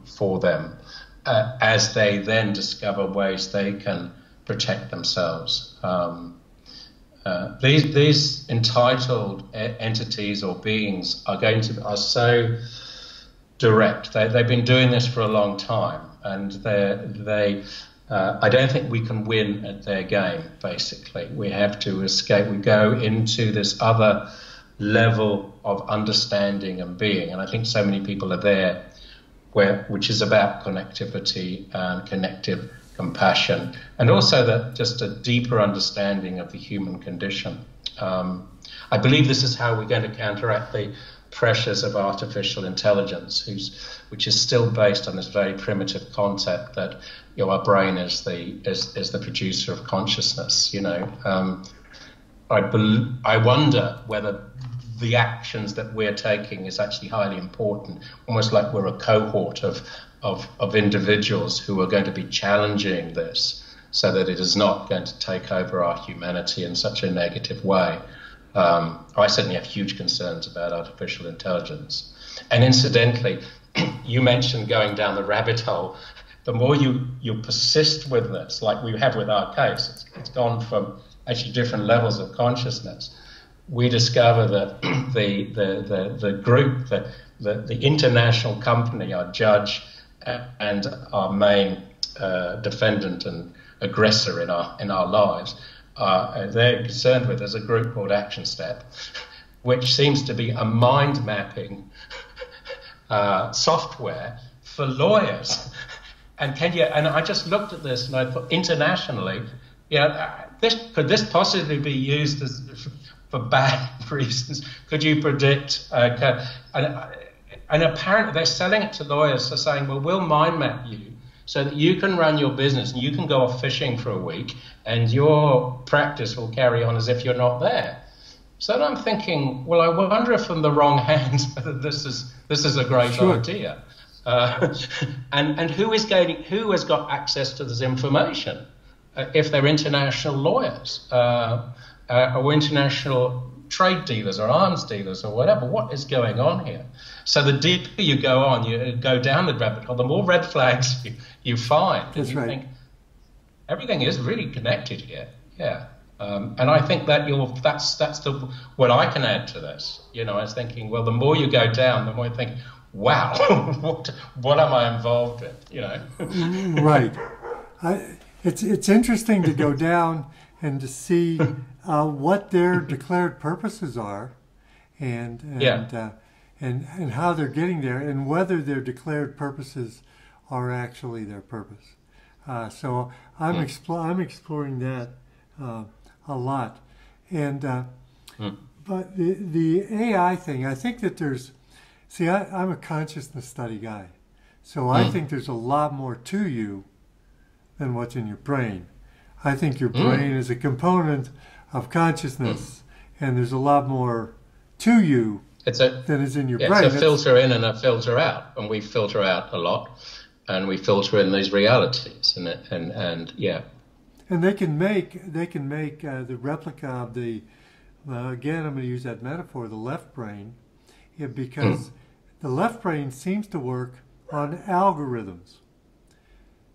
for them as they then discover ways they can protect themselves. These entitled entities or beings are so direct. They've been doing this for a long time, and I don't think we can win at their game, basically. We have to escape. We go into this other level of understanding and being. And I think so many people are there, which is about connectivity and connective compassion, and also just a deeper understanding of the human condition. I believe this is how we're going to counteract the pressures of artificial intelligence, which is still based on this very primitive concept that our brain is the producer of consciousness. I wonder whether the actions that we're taking is actually highly important, almost like we're a cohort of individuals who are going to be challenging this so that it is not going to take over our humanity in such a negative way. I certainly have huge concerns about artificial intelligence. And incidentally, you mentioned going down the rabbit hole. The more you persist with this, like we have with our case, it's gone from actually different levels of consciousness. We discover that the group, the international company, our judge and our main defendant and aggressor in our lives, they're concerned with, there's a group called ActionStep, which seems to be a mind mapping software for lawyers. And I just looked at this and I thought, internationally, could this possibly be used for bad reasons? Could you predict? And apparently they're selling it to lawyers, they're saying, well, we'll mind map you so that you can run your business and you can go off fishing for a week and your practice will carry on as if you're not there. So then I'm thinking, well, I wonder if from the wrong hands whether this is a great idea. And who has got access to this information? If they're international lawyers or international trade dealers or arms dealers or whatever, what is going on here? So the deeper you go down the rabbit hole, the more red flags you, you find. That's right. Think, everything is really connected here. Yeah. And I think that that's the what I can add to this. You know, I was thinking, well, the more you go down, the more you think, wow, what am I involved in? You know, right? It's interesting to go down and to see what their declared purposes are, and how they're getting there, and whether their declared purposes are actually their purpose. So I'm exploring that a lot, and but the AI thing, I think that there's. See, I'm a consciousness study guy, so I think there's a lot more to you than what's in your brain. I think your brain is a component of consciousness, and there's a lot more to you than is in your brain. It's a filter in and a filter out, and we filter out a lot, and we filter in these realities, and yeah. And they can make the replica of the again, I'm going to use that metaphor, the left brain. Yeah, because the left brain seems to work on algorithms,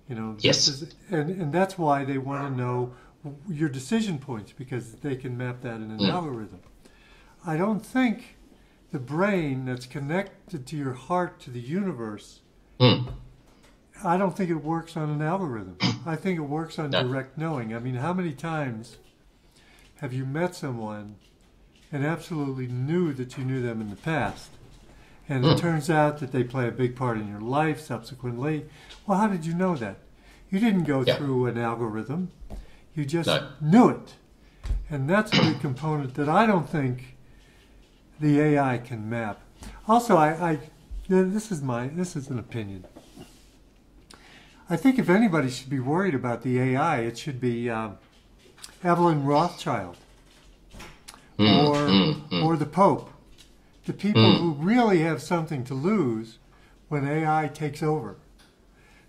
you know. Yes. And that's why they want to know your decision points, because they can map that in an algorithm. I don't think the brain that's connected to your heart, to the universe, I don't think it works on an algorithm. I think it works on direct knowing. I mean, how many times have you met someone and absolutely knew that you knew them in the past, and it turns out that they play a big part in your life subsequently? Well, how did you know that? You didn't go through an algorithm. You just knew it. And that's a big component that I don't think the AI can map. Also, this is an opinion. I think if anybody should be worried about the AI, it should be Evelyn Rothschild. Or the Pope, the people who really have something to lose when AI takes over.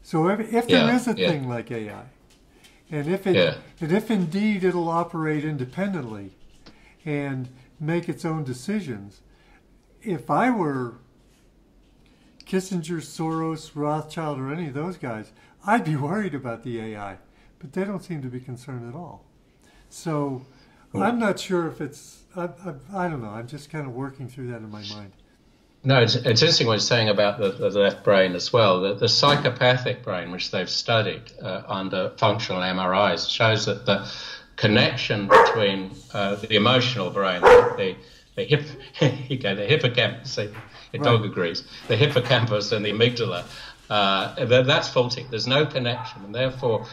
So if there is a thing like AI, and if indeed it'll operate independently and make its own decisions, if I were Kissinger, Soros, Rothschild, or any of those guys, I'd be worried about the AI, but they don't seem to be concerned at all. So I'm not sure if it's, I don't know, I'm just kind of working through that in my mind. No, it's interesting what you're saying about the left brain as well. The psychopathic brain, which they've studied under functional MRIs, shows that the connection between the emotional brain, the hippocampus, dog agrees, the hippocampus and the amygdala, that's faulty. There's no connection, and therefore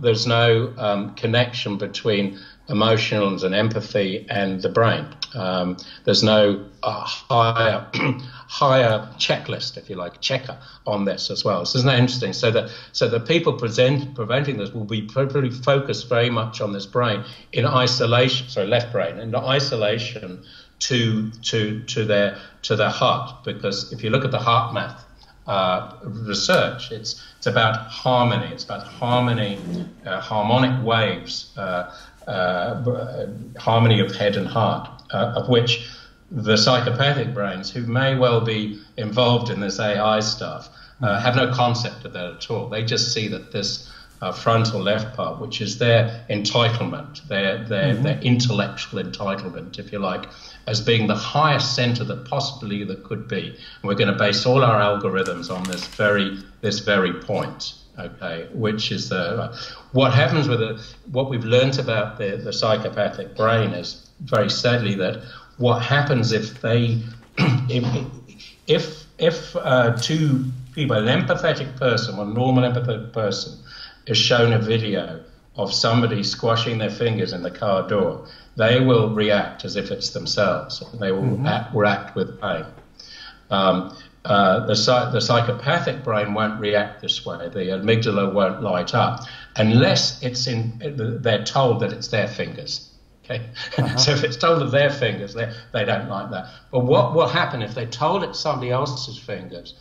there's no connection between emotions and empathy and the brain. There's no higher checklist, if you like, checker on this as well. So isn't that interesting? So the people preventing this will be probably focused very much on this brain in isolation. Sorry, left brain in isolation to their heart, because if you look at the HeartMath research, it's about harmony. It's about harmony, harmonic waves. Harmony of head and heart, of which the psychopathic brains, who may well be involved in this AI stuff, have no concept of that at all. They just see that this frontal left part, which is their entitlement, their intellectual entitlement, if you like, as being the highest center that possibly there could be. And we're going to base all our algorithms on this very point. Okay, which is what happens with what we've learned about the psychopathic brain is very sadly that what happens if they if two people, an empathetic person, a normal empathetic person, is shown a video of somebody squashing their fingers in the car door, they will react as if it's themselves. They will react with pain. The psychopathic brain won't react this way. The amygdala won't light up unless it's they're told that it's their fingers. Okay, so if it's told of their fingers, they don't like that. But what will happen if they're told it's somebody else's fingers?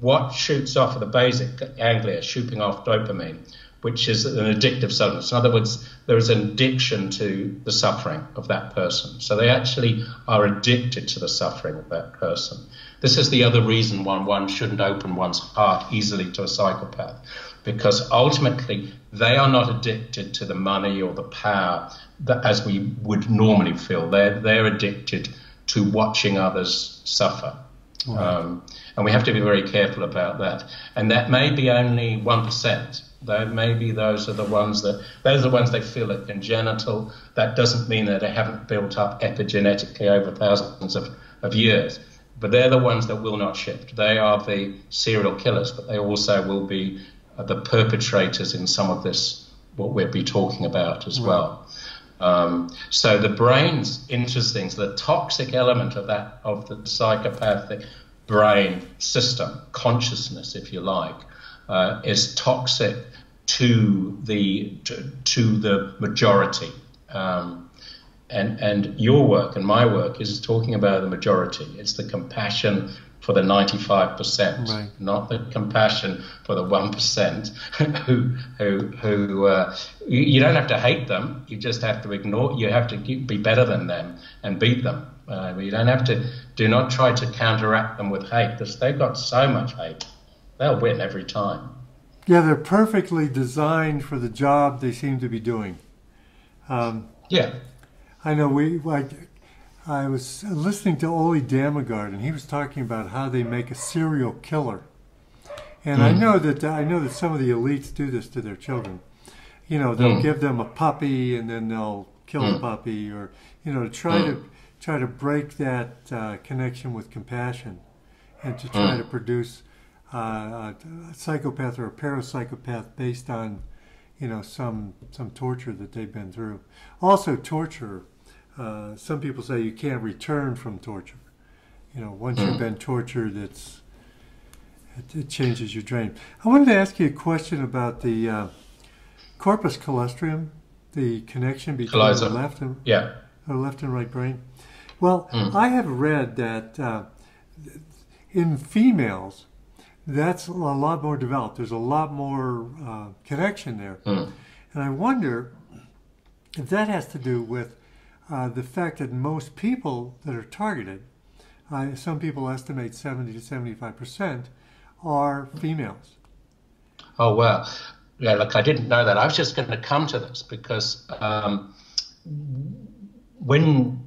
What shoots off of the basic ganglia, shooting off dopamine, which is an addictive substance. In other words, there is an addiction to the suffering of that person. So they actually are addicted to the suffering of that person. This is the other reason why one shouldn't open one's heart easily to a psychopath, because ultimately they are not addicted to the money or the power that, as we would normally feel. They're addicted to watching others suffer. Right. And we have to be very careful about that. And that may be only 1%. That maybe those are the ones they feel are congenital. That doesn't mean that they haven't built up epigenetically over thousands of years. But they're the ones that will not shift. They are the serial killers, but they also will be the perpetrators in some of this, what we'll be talking about as well. So the brain's interesting. So the toxic element of that, of the psychopathic brain system, consciousness, if you like, is toxic to the majority. And your work and my work is talking about the majority. It's the compassion for the 95%, right, not the compassion for the 1% who you don't have to hate them. You just have to ignore. You have to be better than them and beat them. You don't have to. Do not try to counteract them with hate, because they've got so much hate. They'll win every time. Yeah, they're perfectly designed for the job they seem to be doing. Yeah, I know. I was listening to Oli Damagard, and he was talking about how they make a serial killer. And I know that some of the elites do this to their children. You know, they'll give them a puppy, and then they'll kill the puppy, or to try to break that connection with compassion, and to try to produce a psychopath or a parapsychopath based on some torture that they've been through. Also, torture. Some people say you can't return from torture. Once you've been tortured, it changes your brain. I wanted to ask you a question about the corpus callosum, the connection between the left and right brain. Well, I have read that in females, that's a lot more developed. There's a lot more connection there. And I wonder if that has to do with the fact that most people that are targeted, some people estimate 70 to 75%, are females. Oh, well, yeah, look, I didn't know that. I was just going to come to this because I run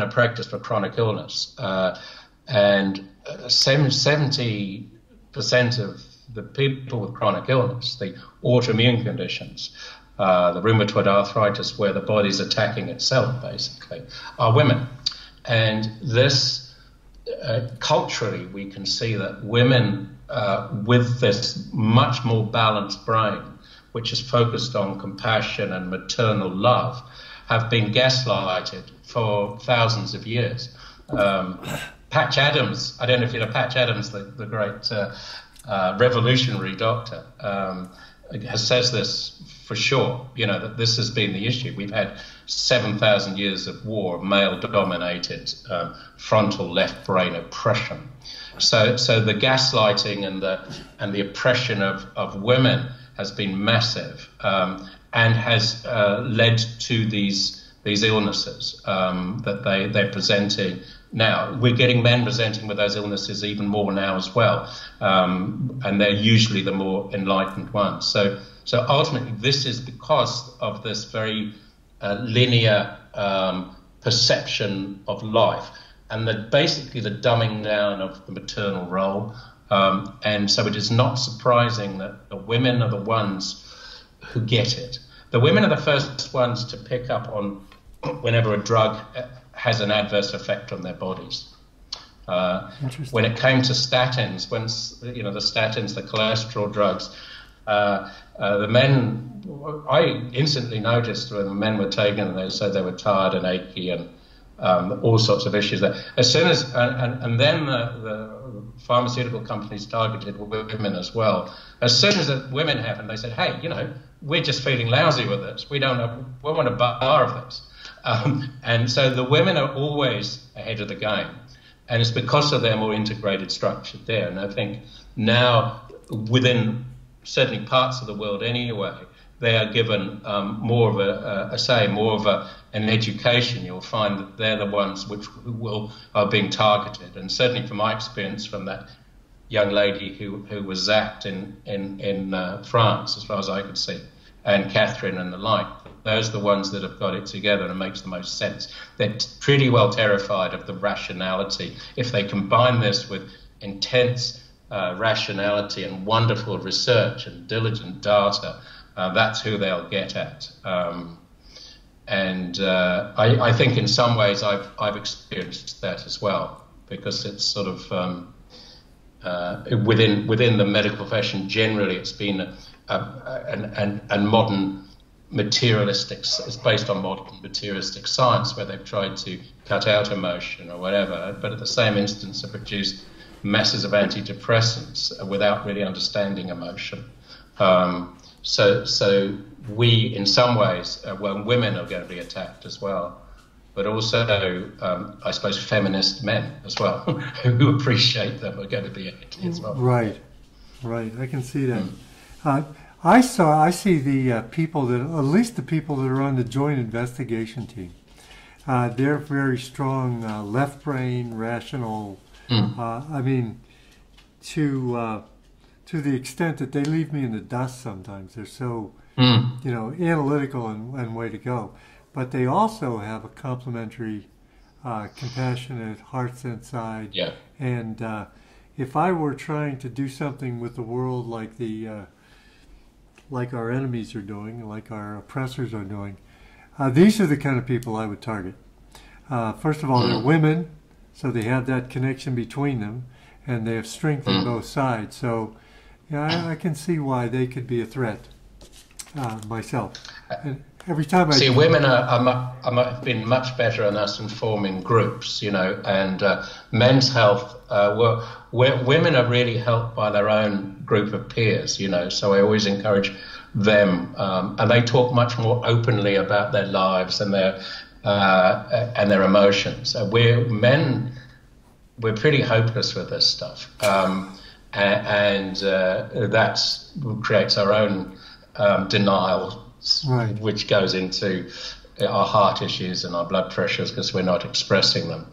a practice for chronic illness, and 70% of the people with chronic illness, the autoimmune conditions, the rheumatoid arthritis, where the body's attacking itself, basically, are women. And this, culturally, we can see that women with this much more balanced brain, which is focused on compassion and maternal love, have been gaslighted for thousands of years. Patch Adams, I don't know if you know Patch Adams, the great revolutionary doctor, says this for sure, that this has been the issue. We've had 7,000 years of war, male-dominated frontal left brain oppression. So the gaslighting and the oppression of women has been massive, and has led to these illnesses that they're presenting now. We're getting men presenting with those illnesses even more now as well, and they're usually the more enlightened ones. So ultimately, this is because of this very linear perception of life, and basically the dumbing down of the maternal role. And so it is not surprising that the women are the ones who get it. The women are the first ones to pick up on whenever a drug has an adverse effect on their bodies. When it came to statins, the statins, the cholesterol drugs, the men, I instantly noticed when the men were taken and they said they were tired and achy and all sorts of issues. Then the pharmaceutical companies targeted women as well. As soon as the women happened, they said, hey, we're just feeling lousy with this. We want a bar of this. And so the women are always ahead of the game. And it's because of their more integrated structure there. And I think now within certainly parts of the world anyway, they are given more of an education. You'll find that they're the ones which are being targeted. And certainly from my experience from that young lady who was zapped in France, as far as I could see, and Catherine and the like, those are the ones that have got it together and it makes the most sense. They're pretty well terrified of the rationality. If they combine this with intense rationality and wonderful research and diligent data, that's who they'll get at. I think in some ways I've experienced that as well, because it's sort of within the medical profession generally, it's been a modern materialistic. It's based on modern materialistic science where they've tried to cut out emotion or whatever, but at the same instance have produced masses of antidepressants without really understanding emotion. So we, in some ways, well, women are going to be attacked as well, but also, I suppose, feminist men as well, who appreciate them, are going to be attacked as well. Right, right. I can see that. I see the people that, at least the people that are on the joint investigation team. They're very strong, left brain, rational. I mean, to the extent that they leave me in the dust sometimes. They're so, you know, analytical and way to go. But they also have a complementary, compassionate hearts inside. Yeah. And if I were trying to do something with the world like the, like our enemies are doing, like our oppressors are doing, these are the kind of people I would target. First of all, they're women, so they have that connection between them, and they have strength on both sides. So. Yeah, I can see why they could be a threat myself. And every time I see, women have been much better than us in forming groups, you know, and men's health. Women are really helped by their own group of peers, you know. So I always encourage them, and they talk much more openly about their lives and their emotions. We're pretty hopeless with this stuff. That creates our own denial, right, which goes into our heart issues and our blood pressures because we're not expressing them.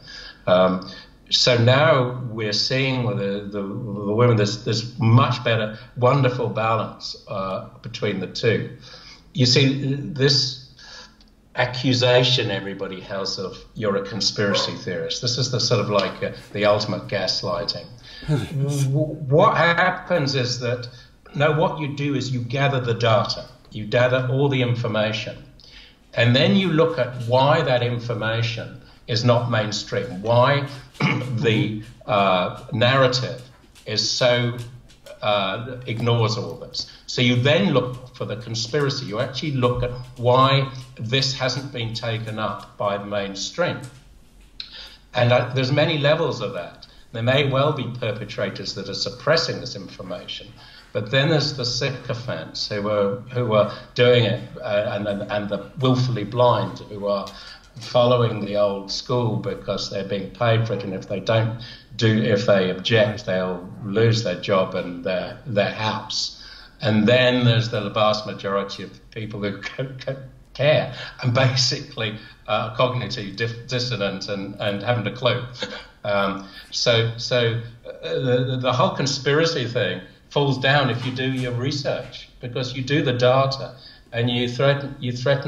So now we're seeing with the women, there's much better, wonderful balance between the two. You see, this accusation everybody has of "you're a conspiracy theorist," this is the sort of like the ultimate gaslighting. What happens is that, no, what you do is you gather the data, you gather all the information, and then you look at why that information is not mainstream, why the narrative is so ignores all this. So you then look for the conspiracy. You actually look at why this hasn't been taken up by the mainstream. And there's many levels of that. There may well be perpetrators that are suppressing this information, but then there's the sycophants who are doing it, and the willfully blind who are following the old school because they're being paid for it, and if they object, they'll lose their job and their house. And then there's the vast majority of people who care and basically are cognitive dissonant and haven't a clue. So the whole conspiracy thing falls down if you do your research, because you do the data and you threaten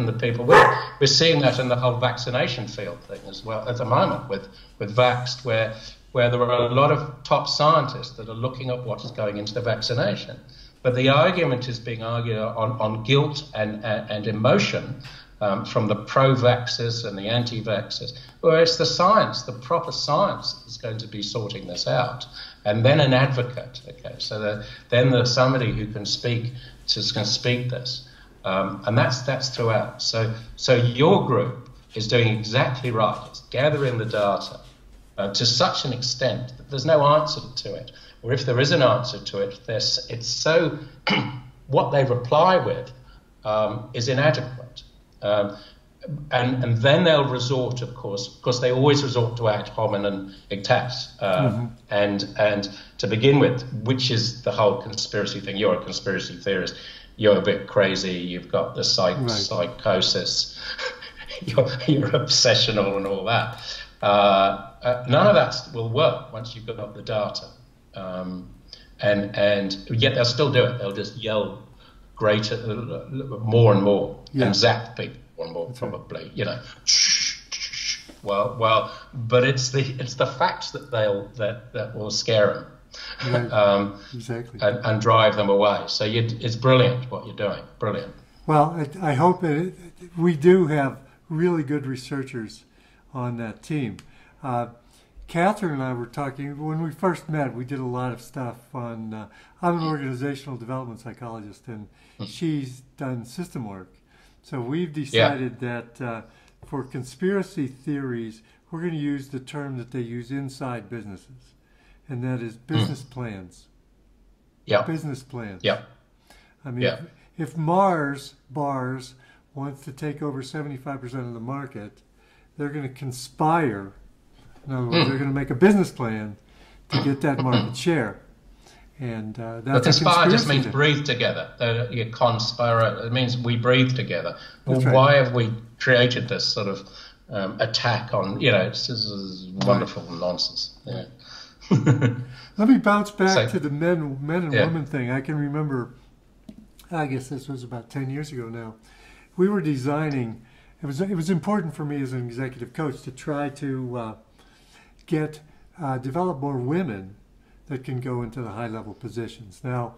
the people with it. We're seeing that in the whole vaccination field thing as well at the moment with Vaxxed, where there are a lot of top scientists that are looking at what is going into the vaccination. But the argument is being argued on guilt and emotion from the pro-vaxxers and the anti-vaxxers, whereas the science, the proper science, is going to be sorting this out. And then an advocate, okay, so then there's somebody who can speak this. And that's throughout. So your group is doing exactly right. It's gathering the data to such an extent that there's no answer to it. Or if there is an answer to it, it's so what they reply with is inadequate. And then they'll resort, of course, because they always resort to ad hominem attacks. And to begin with, which is the whole conspiracy thing. You're a conspiracy theorist. You're a bit crazy. You've got the psychosis. You're obsessional and all that. None of that will work once you've got the data. And yet they'll still do it. They'll just yell greater, more and more, and zap people. One more, probably, you know. Well, but it's the facts that will scare them, exactly, and drive them away. So it's brilliant what you're doing, brilliant. Well, I hope we do have really good researchers on that team. Catherine and I were talking when we first met. We did a lot of stuff on. I'm an organizational development psychologist, and she's done system work. So we've decided that for conspiracy theories, we're going to use the term that they use inside businesses, and that is business plans. Yeah. Business plans. Yeah. I mean, if Mars Bars wants to take over 75% of the market, they're going to conspire. In other words, they're going to make a business plan to get that market share. And that's conspire just means breathe together. You conspire, it means we breathe together. Well, why have we created this sort of attack on, this is wonderful nonsense. Yeah. Let me bounce back to the men and women thing. I can remember, I guess this was about 10 years ago now, we were designing, it was important for me as an executive coach to try to develop more women that can go into the high-level positions. Now,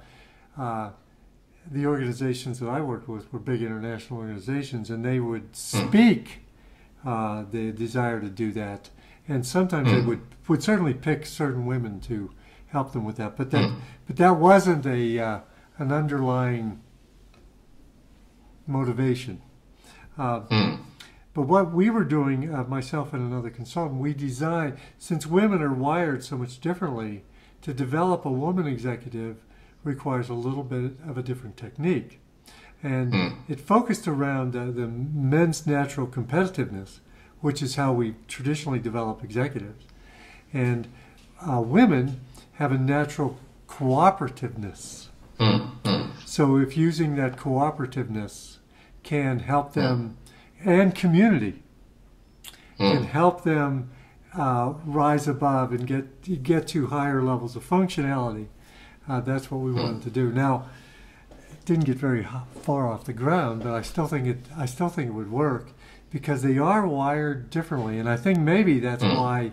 the organizations that I worked with were big international organizations, and they would speak the desire to do that. And sometimes they would certainly pick certain women to help them with that. But that, wasn't an underlying motivation. But what we were doing, myself and another consultant, we designed, since women are wired so much differently, to develop a woman executive requires a little bit of a different technique. And it focused around the men's natural competitiveness, which is how we traditionally develop executives. And women have a natural cooperativeness. So if using that cooperativeness can help them, and community, can help them rise above and get to higher levels of functionality. That's what we wanted to do. Now, it didn't get very far off the ground, but I still think it would work because they are wired differently, and I think maybe that's why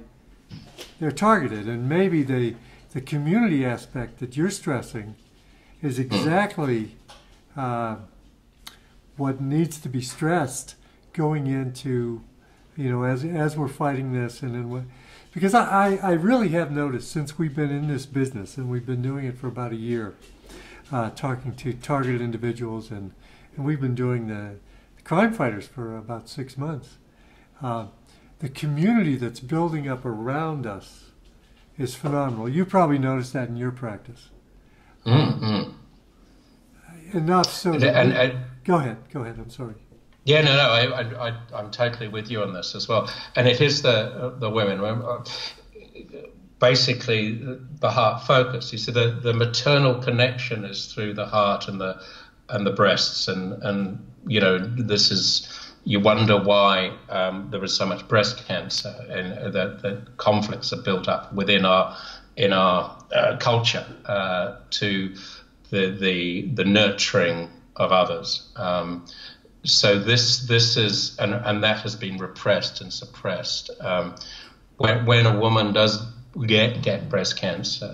they're targeted, and maybe the community aspect that you're stressing is exactly what needs to be stressed going into. As we're fighting this, and then because I really have noticed since we've been in this business, and we've been doing it for about a year, talking to targeted individuals, and we've been doing the crime fighters for about 6 months. The community that's building up around us is phenomenal. You probably noticed that in your practice. Enough so. Go ahead. I'm sorry. Yeah, no, I'm totally with you on this as well. And it is the women, basically the heart focus. You see, the maternal connection is through the heart and the breasts, and this is. You wonder why there is so much breast cancer, and that conflicts are built up within our culture to the nurturing of others. So this is and that has been repressed and suppressed. When a woman does get breast cancer,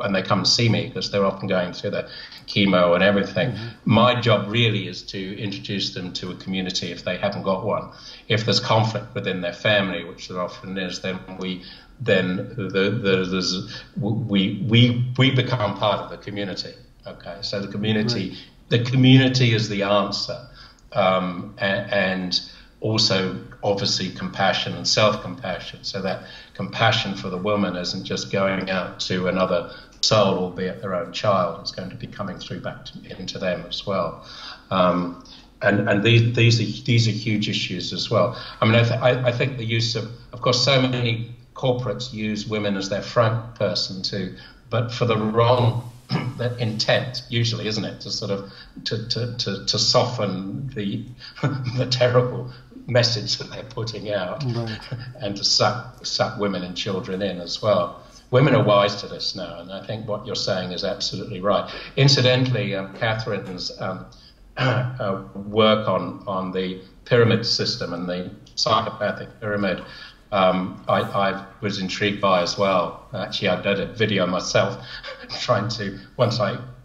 and they come and see me because they're often going through the chemo and everything. My job really is to introduce them to a community if they haven't got one. If there's conflict within their family, which there often is, then we become part of the community. Okay, so the community is the answer. And also, obviously, compassion and self-compassion. So that compassion for the woman isn't just going out to another soul, albeit their own child. It's going to be coming through back into them as well. And these are huge issues as well. I mean, I think the use of course, so many corporates use women as their front person too, but for the wrong intent, usually, isn't it? To sort of to soften the terrible message that they're putting out, right, and to suck women and children in as well. Women are wise to this now, and I think what you're saying is absolutely right. Incidentally, Catherine's work on the pyramid system and the psychopathic pyramid, I was intrigued by as well. Actually, I did a video myself trying to,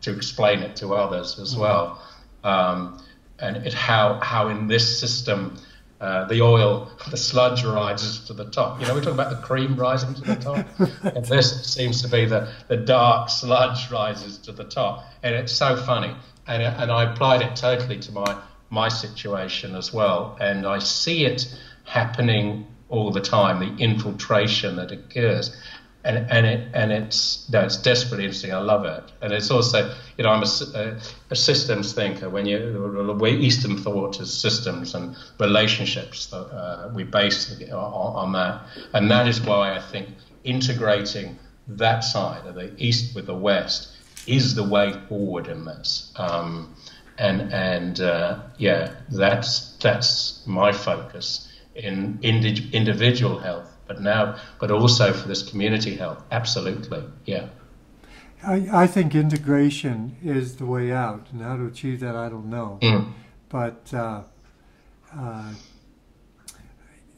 to explain it to others as well. And how in this system, the sludge rises to the top. You know, we talk about the cream rising to the top. And this seems to be the dark sludge rises to the top. And it's so funny. And I applied it totally to my situation as well. And I see it happening all the time, the infiltration that occurs. And it's desperately interesting. I love it. And it's also, you know, I'm a systems thinker. When Eastern thought is systems and relationships that we base on that, and that is why I think integrating that side of the East with the West is the way forward in this. Yeah, that's my focus in individual health. But also for this community health, absolutely, yeah. I think integration is the way out, and how to achieve that, I don't know. But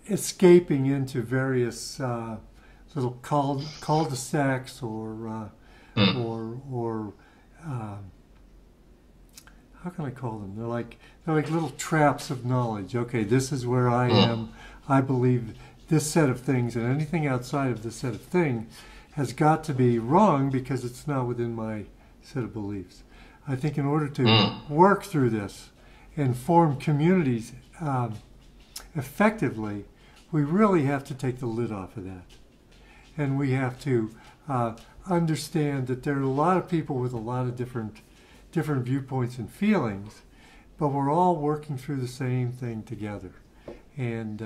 escaping into various little cul-de-sacs or how can I call them? They're like little traps of knowledge. Okay, this is where I am. I believe this set of things, and anything outside of this set of things has got to be wrong because it's not within my set of beliefs. I think in order to work through this and form communities effectively, we really have to take the lid off of that. And we have to understand that there are a lot of people with a lot of different viewpoints and feelings, but we're all working through the same thing together. And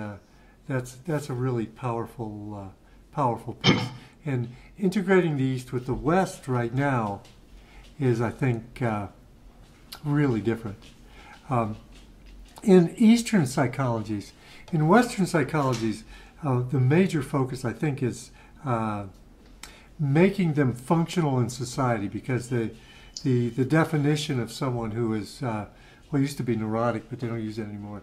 that's a really powerful, powerful piece. And integrating the East with the West right now is, I think, really different. In Eastern psychologies, in Western psychologies, the major focus, I think, is making them functional in society, because the definition of someone who is, well, used to be neurotic, but they don't use it anymore,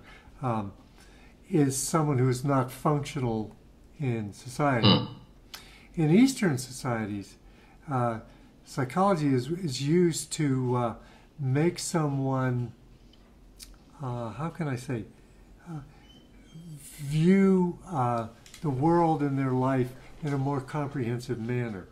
is someone who is not functional in society. In Eastern societies, psychology is used to make someone, how can I say, view the world and their life in a more comprehensive manner.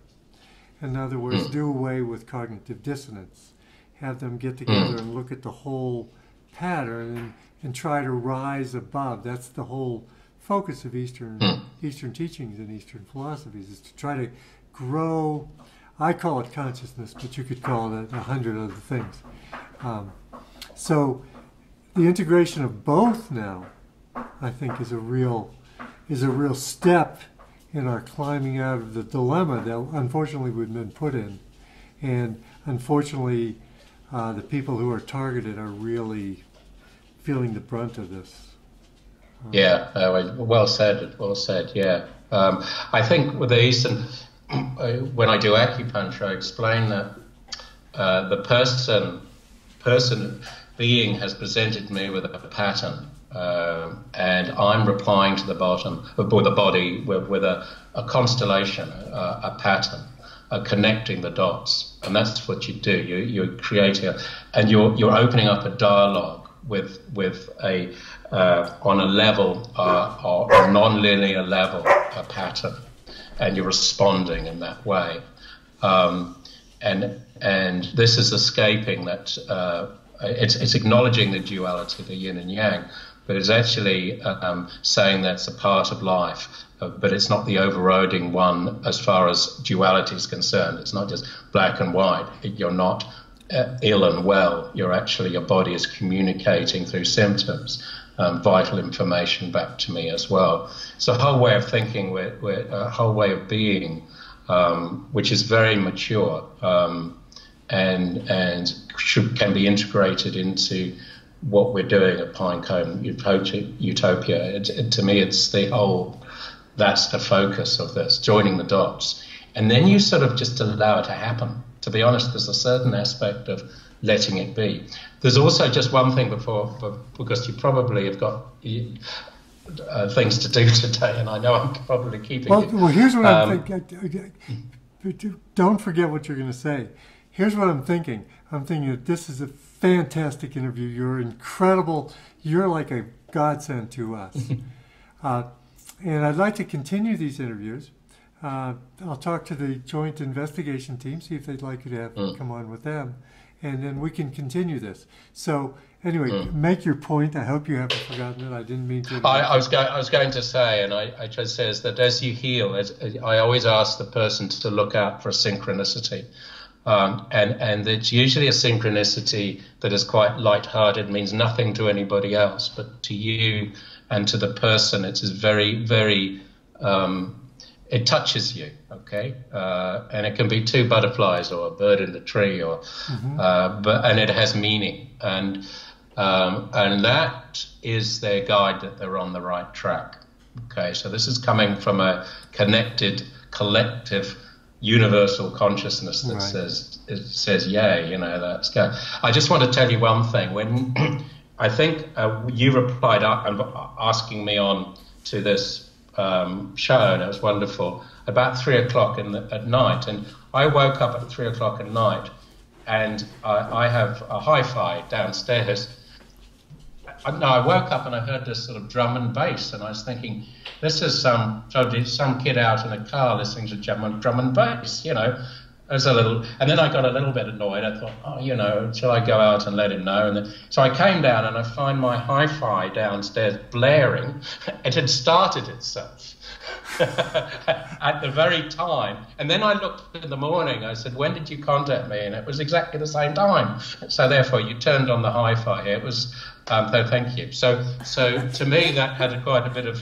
In other words, do away with cognitive dissonance. Have them get together and look at the whole pattern and try to rise above. That's the whole focus of Eastern teachings and Eastern philosophies, is to try to grow. I call it consciousness, but you could call it 100 other things. So the integration of both now, I think, is a real step in our climbing out of the dilemma that unfortunately we've been put in, and unfortunately the people who are targeted are really feeling the brunt of this. Yeah, well said, well said, yeah. I think with the Eastern, when I do acupuncture, I explain that the person being has presented me with a pattern, and I'm replying to the body with a constellation, a pattern, connecting the dots. And that's what you do. You're creating, and you're opening up a dialogue with a on a level or a non-linear level, a pattern, and you're responding in that way, and this is escaping that. It's acknowledging the duality, the yin and yang, but it's actually saying that's a part of life, but it's not the overriding one as far as duality is concerned. It's not just black and white. You're not ill and well, you're actually, your body is communicating through symptoms, vital information back to me as well. It's a whole way of thinking, a whole way of being, which is very mature and can be integrated into what we're doing at Pinecone Utopia. To me, it's the whole, that's the focus of this, joining the dots. And then you sort of just allow it to happen. To be honest, there's a certain aspect of letting it be. There's also just one thing before, because you probably have got things to do today, and I know I'm probably keeping you. Well, here's what I'm thinking. Don't forget what you're going to say. Here's what I'm thinking. I'm thinking that this is a fantastic interview. You're incredible. You're like a godsend to us. And I'd like to continue these interviews. I'll talk to the joint investigation team, see if they'd like you to have come on with them, and then we can continue this. So anyway, make your point. I hope you haven't forgotten it. I didn't mean to. I was going to say, and I just says that as you heal, I always ask the person to look out for a synchronicity. And it's usually a synchronicity that is quite lighthearted, means nothing to anybody else, but to you and to the person, it is very, very... it touches you, okay, and it can be two butterflies or a bird in the tree, or and it has meaning, and that is their guide that they're on the right track. Okay, so this is coming from a connected, collective, universal consciousness that says, "Yay, you know, that's good." I just want to tell you one thing. When I think you replied asking me on to this show, and it was wonderful, about 3 o'clock at night, and I woke up at 3 o'clock at night, and I have a hi-fi downstairs. I woke up and I heard this sort of drum and bass, and I was thinking, this is some kid out in a car listening to drum and bass, you know. And then I got a little bit annoyed. I thought, oh, you know, shall I go out and let him know? And then, so I came down and I find my hi-fi downstairs blaring. It had started itself at the very time. And then I looked in the morning. I said, when did you contact me? And it was exactly the same time. So therefore, you turned on the hi-fi. It was, so thank you. So to me, that had quite a bit of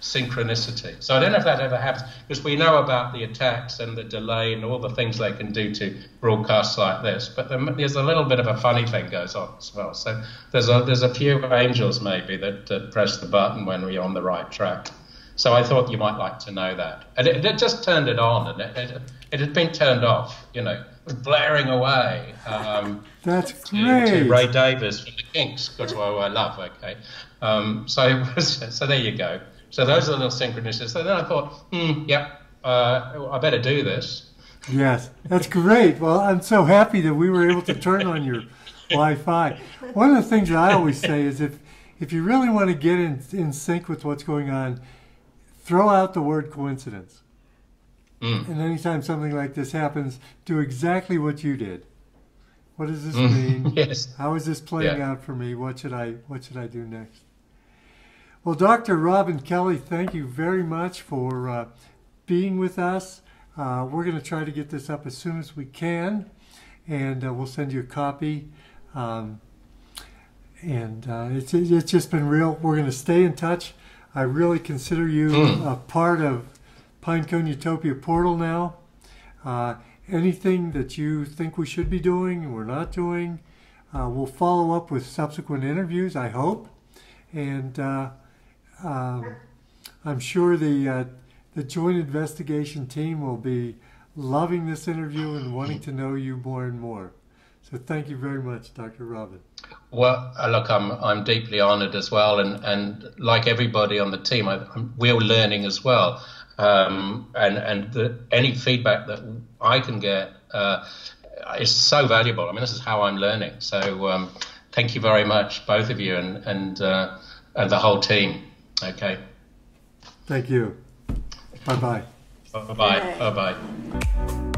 synchronicity. So I don't know if that ever happens, because we know about the attacks and the delay and all the things they can do to broadcasts like this. But there's a little bit of a funny thing goes on as well. So there's a few angels maybe that press the button when we're on the right track. So I thought you might like to know that. And it just turned it on, and it had been turned off, you know, blaring away. That's great. To Ray Davis from the Kinks, because I love, okay. So there you go. So those are the little synchronicities. So then I thought, I better do this. Yes, that's great. Well, I'm so happy that we were able to turn on your Wi-Fi. One of the things that I always say is if you really want to get in sync with what's going on, throw out the word coincidence. And anytime something like this happens, do exactly what you did. What does this mean? Yes. How is this playing out for me? What should I do next? Well, Dr. Robin Kelly, thank you very much for being with us. We're going to try to get this up as soon as we can, and we'll send you a copy. It's just been real. We're going to stay in touch. I really consider you a part of Pinecone Utopia Portal now. Anything that you think we should be doing and we're not doing, we'll follow up with subsequent interviews, I hope. And I'm sure the joint investigation team will be loving this interview and wanting to know you more and more. So thank you very much, Dr. Robin. Well, look, I'm deeply honoured as well, and like everybody on the team, we're learning as well. Any feedback that I can get is so valuable. I mean, this is how I'm learning. So thank you very much, both of you, and the whole team. Okay. Thank you. Bye bye. Bye bye. Bye bye.